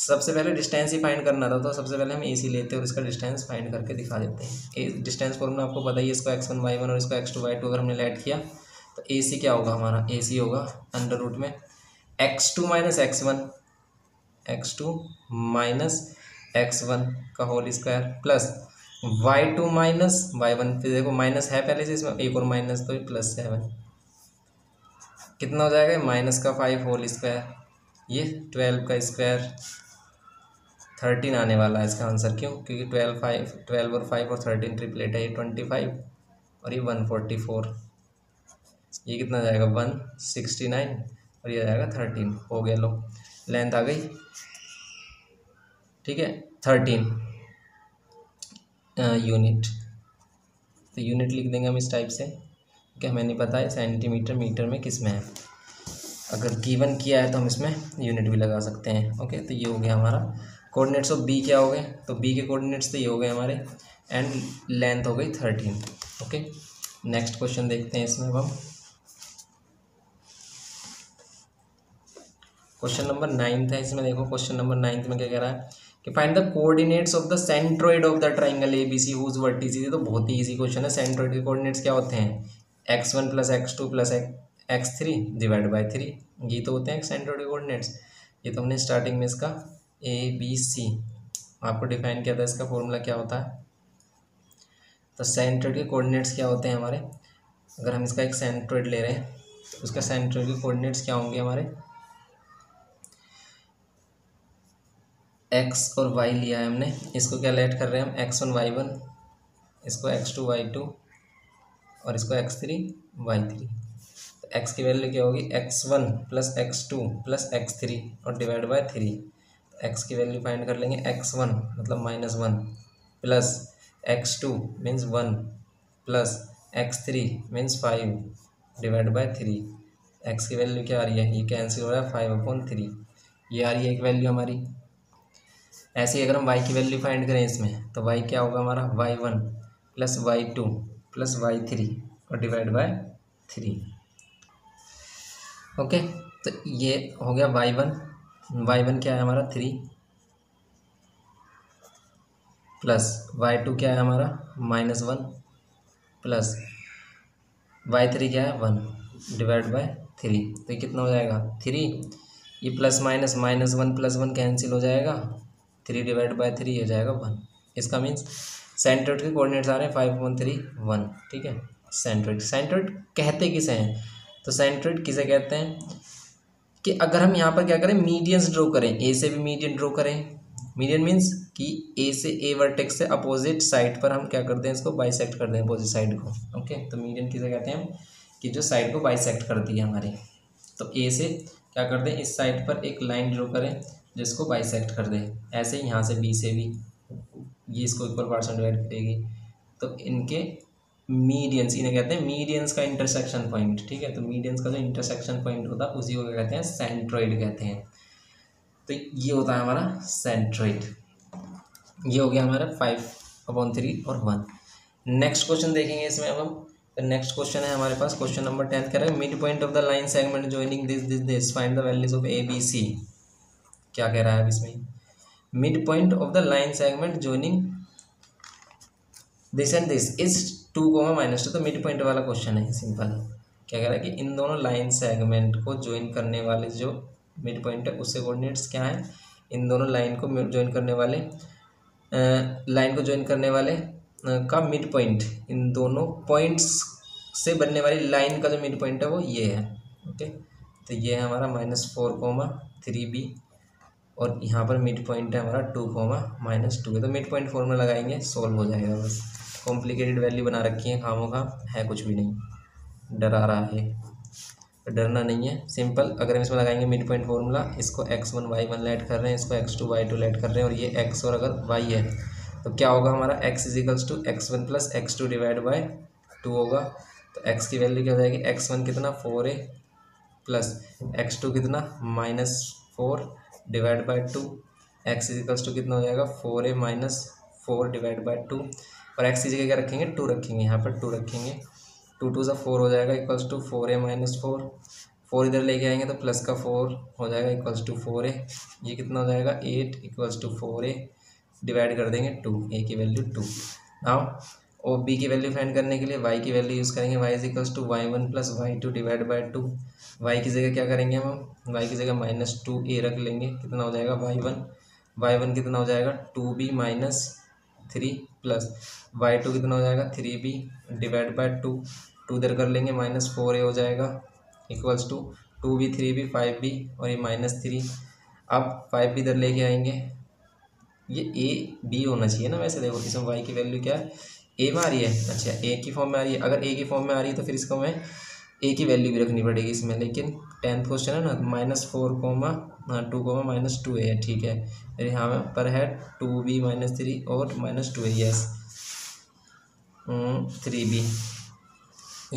सबसे पहले डिस्टेंस ही फाइंड करना था तो सबसे पहले हम ए सी लेते हैं और इसका डिस्टेंस फाइंड करके दिखा देते हैं। ए डिस्टेंस फॉर्मूला आपको पता ही है, इसको एक्स वन वाई वन और इसको एक्स टू वाई टू अगर हमने लेट किया तो ए सी क्या होगा हमारा, ए सी होगा अंडर रूट में x two minus x one x two minus x one का whole square plus Y two minus Y one, फिर देखो माइनस है पहले से इसमें एक और माइनस तो प्लस सेवन कितना हो जाएगा माइनस का फाइव होल स्क्वायर, ये ट्वेल्व का स्क्वायर थर्टीन आने वाला है इसका आंसर, क्यों क्योंकि ट्वेल्व फाइव ट्वेल्व और फाइव और थर्टीन ट्रिपलेट है, ये ट्वेंटी फाइव और ये वन फोर्टी फोर, ये कितना जाएगा वन सिक्सटी नाइन और ये जाएगा थर्टीन। हो गया, लो लेंथ आ गई, ठीक है, थर्टीन यूनिट। तो यूनिट लिख देंगे हम इस टाइप से, क्योंकि हमें नहीं पता है सेंटीमीटर मीटर में किस में है। अगर गिवन किया है तो हम इसमें यूनिट भी लगा सकते हैं। ओके, तो ये हो गया हमारा कोऑर्डिनेट्स ऑफ बी। क्या हो गए? तो बी के कोऑर्डिनेट्स तो ये हो गए हमारे, एंड लेंथ हो गई थर्टीन। ओके, नेक्स्ट क्वेश्चन देखते हैं। इसमें हम क्वेश्चन नंबर नाइन्थ है। इसमें देखो क्वेश्चन नंबर नाइन्थ में क्या कह रहा है कि find the coordinates of the centroid of the triangle A B C whose vertices. ये तो बहुत ही ईजी क्वेश्चन है। सेंट्रोइड के कोऑर्डिनेट्स क्या होते हैं? X one plus x two plus x three divide by three, ये तो होते हैं सेंट्रोइड के कोऑर्डिनेट्स। ये तो हमने स्टार्टिंग में इसका ए बी सी आपको डिफाइन किया था, इसका फॉर्मूला क्या होता है। तो सेंट्रोइड के कोऑर्डिनेट्स क्या होते हैं हमारे? अगर हम इसका एक सेंट्रोइड ले रहे हैं तो उसका सेंट्रोइड के कोऑर्डिनेट्स क्या होंगे हमारे? एक्स और वाई लिया है हमने, इसको क्या लेट कर रहे हैं हम? एक्स वन वाई वन, इसको एक्स टू वाई टू और इसको एक्स थ्री वाई थ्री। तो एक्स की वैल्यू क्या होगी? X one plus x two plus x three और डिवाइड बाय थ्री। तो एक्स की वैल्यू फाइंड कर लेंगे, एक्स वन मतलब minus one plus x two means one plus x three means five divide by three. X की value क्या आ रही है? ये कैंसिल हो रहा है, फाइव अपॉन थ्री, ये आ रही है एक वैल्यू हमारी। ऐसे ही अगर हम y की वैल्यू फाइंड करें इसमें, तो y क्या होगा हमारा? Y one plus Y two plus y three और डिवाइड बाय थ्री। ओके, तो ये हो गया वाई वन। वाई वन क्या है हमारा? थ्री प्लस वाई टू क्या है हमारा? Minus one plus y three क्या है? One divide by three. तो ये कितना हो जाएगा? थ्री, ये plus minus minus one plus one cancel हो जाएगा, थ्री डिवाइड बाय थ्री हो जाएगा वन। इसका मीन्स सेंट्रोइड के कोऑर्डिनेट्स आ रहे हैं फाइव वन थ्री वन। ठीक है, सेंट्रोइड सेंट्रोइड कहते किसे हैं? तो सेंट्रोइड किसे कहते हैं कि अगर हम यहाँ पर क्या करें, मीडियंस ड्रॉ करें, ए से भी मीडियन ड्रॉ करें। मीडियन मीन्स कि ए से ए वर्टेक्स से अपोजिट साइड पर हम क्या करते हैं, इसको बाइसेक्ट कर दें अपोजिट साइड को। ओके, तो मीडियन किसे कहते हैं हम? कि जो साइड को बाइसेक्ट करती है हमारी। तो ए से क्या कर दें, इस साइड पर एक लाइन ड्रॉ करें जिसको बाइसेक्ट कर दे। ऐसे यहाँ से बी से भी ये इसको इक्वल पार्ट्स में डिवाइड करेगी। तो इनके मीडियंस, इन्हें कहते हैं मीडियंस का इंटरसेक्शन पॉइंट। ठीक है, तो मीडियंस का जो इंटरसेक्शन पॉइंट होता है उसी को क्या कहते हैं? सेंट्रोइड कहते हैं। तो ये होता है हमारा सेंट्रोइड। ये हो गया हमारा फाइव अपॉन थ्री और वन। नेक्स्ट क्वेश्चन देखेंगे इसमें अब हम। तो नेक्स्ट क्वेश्चन है हमारे पास, क्वेश्चन नंबर टेंथ कह रहे हैं mid point of the line segment joining this this this find the values of A B C. क्या कह रहा है अब इसमें? Mid point of the line segment joining this and this is two comma minus two. तो mid point वाला question है, simple. क्या कह रहा है कि इन दोनों लाइन सेगमेंट को ज्वाइन करने वाले जो मिड पॉइंट है उससे कोऑर्डिनेट्स क्या हैं? इन दोनों लाइन को ज्वाइन करने वाले लाइन को ज्वाइन करने वाले का मिड पॉइंट, इन दोनों पॉइंट्स से बनने वाली लाइन का जो मिड पॉइंट है वो ये है। ओके, तो ये है हमारा minus four comma three b और यहाँ पर मिड पॉइंट है हमारा टू कोमा माइनस टू। तो मिड पॉइंट फॉर्मूला लगाएंगे, सोल्व हो जाएगा। बस कॉम्प्लिकेटेड वैल्यू बना रखी है खामों का, है कुछ भी नहीं, डरा रहा है। तो डरना नहीं है, सिंपल। अगर हम इसमें लगाएंगे मिड पॉइंट फॉर्मूला, इसको x one Y one let कर रहे हैं, इसको x two Y two let कर रहे हैं और ये एक्स और अगर वाई है तो क्या होगा हमारा? X equals to x one plus x two divide by two होगा। तो एक्स की वैल्यू क्या हो जाएगी? एक्स वन कितना? Four a plus x two कितना? Minus four divide by two. X equals to कितना हो जाएगा? Four a minus four divide by two और एक्स की जगह क्या रखेंगे? टू रखेंगे, यहाँ पर टू रखेंगे। टू टू सा फोर हो जाएगा equals to four a minus four. Four इधर लेके आएंगे तो प्लस का फोर हो जाएगा इक्वल्स टू फोर ए। ये कितना हो जाएगा? Eight equals to four a divide कर देंगे टू, ए की वैल्यू टू। नाउ और बी की वैल्यू फाइंड करने के लिए वाई की वैल्यू यूज़ करेंगे। Y equals to Y one plus Y two divide by two. Y की जगह क्या करेंगे हम? वाई की जगह माइनस टू ए रख लेंगे। कितना हो जाएगा? वाई वन वाई वन कितना हो जाएगा? Two b minus three plus Y two कितना हो जाएगा? Three b divide by two. Two इधर कर लेंगे, माइनस फोर ए हो जाएगा equals to two b three b five b और ये माइनस थ्री। अब फाइव बी इधर लेके आएंगे, ये ए बी होना चाहिए ना। वैसे देखो इसमें वाई की वैल्यू क्या है? ए में आ रही है, अच्छा ए की फॉर्म में आ रही है। अगर ए की फॉर्म में आ रही है तो फिर इसको मैं एक ही वैल्यू भी रखनी पड़ेगी इसमें। लेकिन टेंथ क्वेश्चन है ना, minus four comma two comma minus two a है, ठीक है। फिर यहाँ पर है टू बी माइनस थ्री और minus two a, yes three b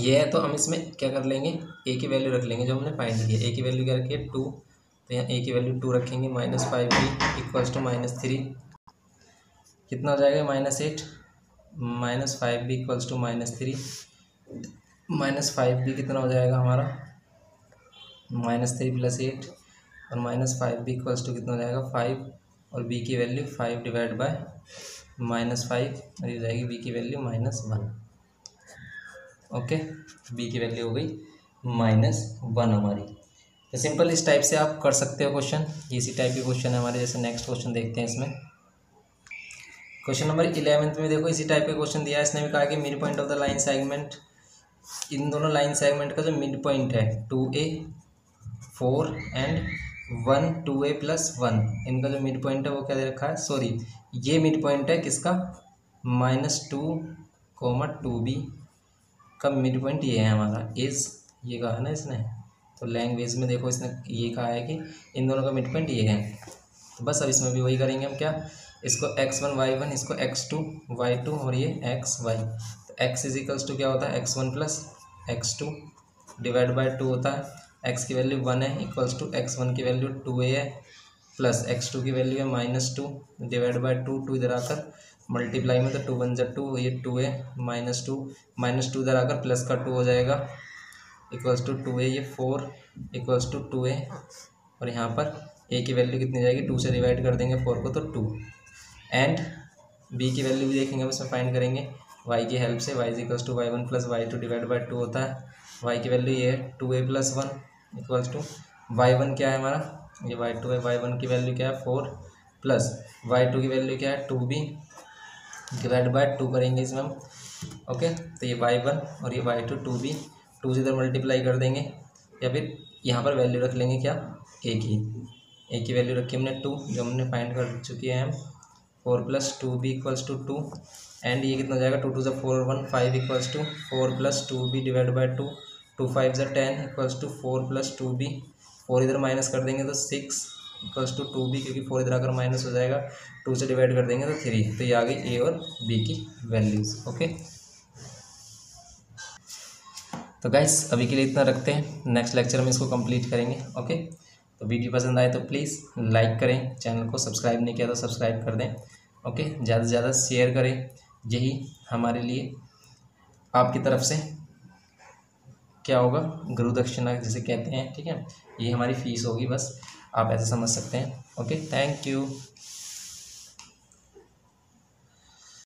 ये है। तो हम इसमें क्या कर लेंगे, ए की वैल्यू रख लेंगे जो हमने फाइंड किया। ए की वैल्यू क्या रखी है, टू, तो यहाँ ए की वैल्यू टू रखेंगे। Minus five b equals to minus three, कितना हो जाएगा minus eight. Minus five b equals to minus three, minus five b कितना हो जाएगा हमारा माइनस थ्री प्लस एट, और minus five b equals to कितना हो जाएगा फाइव, और बी की value five divide by minus five, और ये जाएगी बी की value minus one. Okay, b की वैल्यू हो गई माइनस वन हमारी। तो सिंपल इस टाइप से आप कर सकते हो क्वेश्चन, इसी टाइप के क्वेश्चन है हमारे। जैसे नेक्स्ट क्वेश्चन देखते हैं, इसमें क्वेश्चन नंबर इलेवेंथ में देखो इसी टाइप का क्वेश्चन दिया है। इसने भी कहा कि mid point of the line segment, इन दोनों लाइन सेगमेंट का जो मिड पॉइंट है two a four and one, two a plus one, इनका जो मिड पॉइंट है वो क्या दे रखा है, सॉरी ये मिड पॉइंट है किसका, minus two comma two b का मिड पॉइंट ये है हमारा। इज़ ये कहा है ना इसने, तो लैंग्वेज में देखो इसने ये कहा है कि इन दोनों का मिड पॉइंट ये है। तो बस अब इसमें भी वही करेंगे हम, क्या, इसको एक्स वन वाई वन, इसको एक्स टू वाई टू, और ये एक्स वाई। तो एक्स इज इक्वल्स टू क्या होता है, x one plus x two divide by two होता है। एक्स की वैल्यू वन है इक्वल्स टू एक्स वन की वैल्यू टू ए है प्लस एक्स टू की वैल्यू है minus two divide by two, two इधर आकर मल्टीप्लाई में तो टू वन जब टू, ये two a minus two, minus two इधर आकर प्लस का टू हो जाएगा इक्वल्स टू टू ए, ये four equals to two a, और यहाँ पर ए की वैल्यू कितनी जाएगी, टू से डिवाइड कर देंगे फोर को तो टू, एंड बी की वैल्यू भी देखेंगे हम इसमें, फाइंड करेंगे वाई की हेल्प से। Y equals to Y one plus Y two divide by two होता है। वाई की वैल्यू ये है two a plus one equals to Y one क्या है हमारा, ये वाई टू है, वाई वन की वैल्यू क्या है फोर प्लस वाई टू की वैल्यू क्या है two b divide by two करेंगे इसमें हम। ओके, तो ये वाई वन और ये y two two b, two से इधर मल्टीप्लाई कर देंगे, या फिर यहाँ पर वैल्यू रख लेंगे क्या, ए की ए की वैल्यू रखी हमने टू जो हमने फाइंड कर चुकी है हम, four plus two b equals to two, and ये कितना जाएगा, टू टू ज़ा four one five equals to four plus two b divide by two, two five ज़ा ten equals to four plus two b, four इधर minus कर देंगे तो six equals to two b, क्योंकि फोर इधर आकर minus हो जाएगा, टू से डिवाइड कर देंगे तो थ्री। तो ये आ गई ए और बी की वैल्यूज़। ओके, तो गाइस अभी के लिए इतना रखते हैं, नेक्स्ट लेक्चर में इसको कंप्लीट करेंगे। ओके, तो वीडियो पसंद आए तो प्लीज़ लाइक करें, चैनल को सब्सक्राइब नहीं किया तो सब्सक्राइब कर दें। ओके, ज़्यादा से ज़्यादा शेयर करें, यही हमारे लिए आपकी तरफ से क्या होगा, गुरु दक्षिणा जिसे कहते हैं, ठीक है, ये हमारी फीस होगी, बस आप ऐसे समझ सकते हैं। Okay, thank you.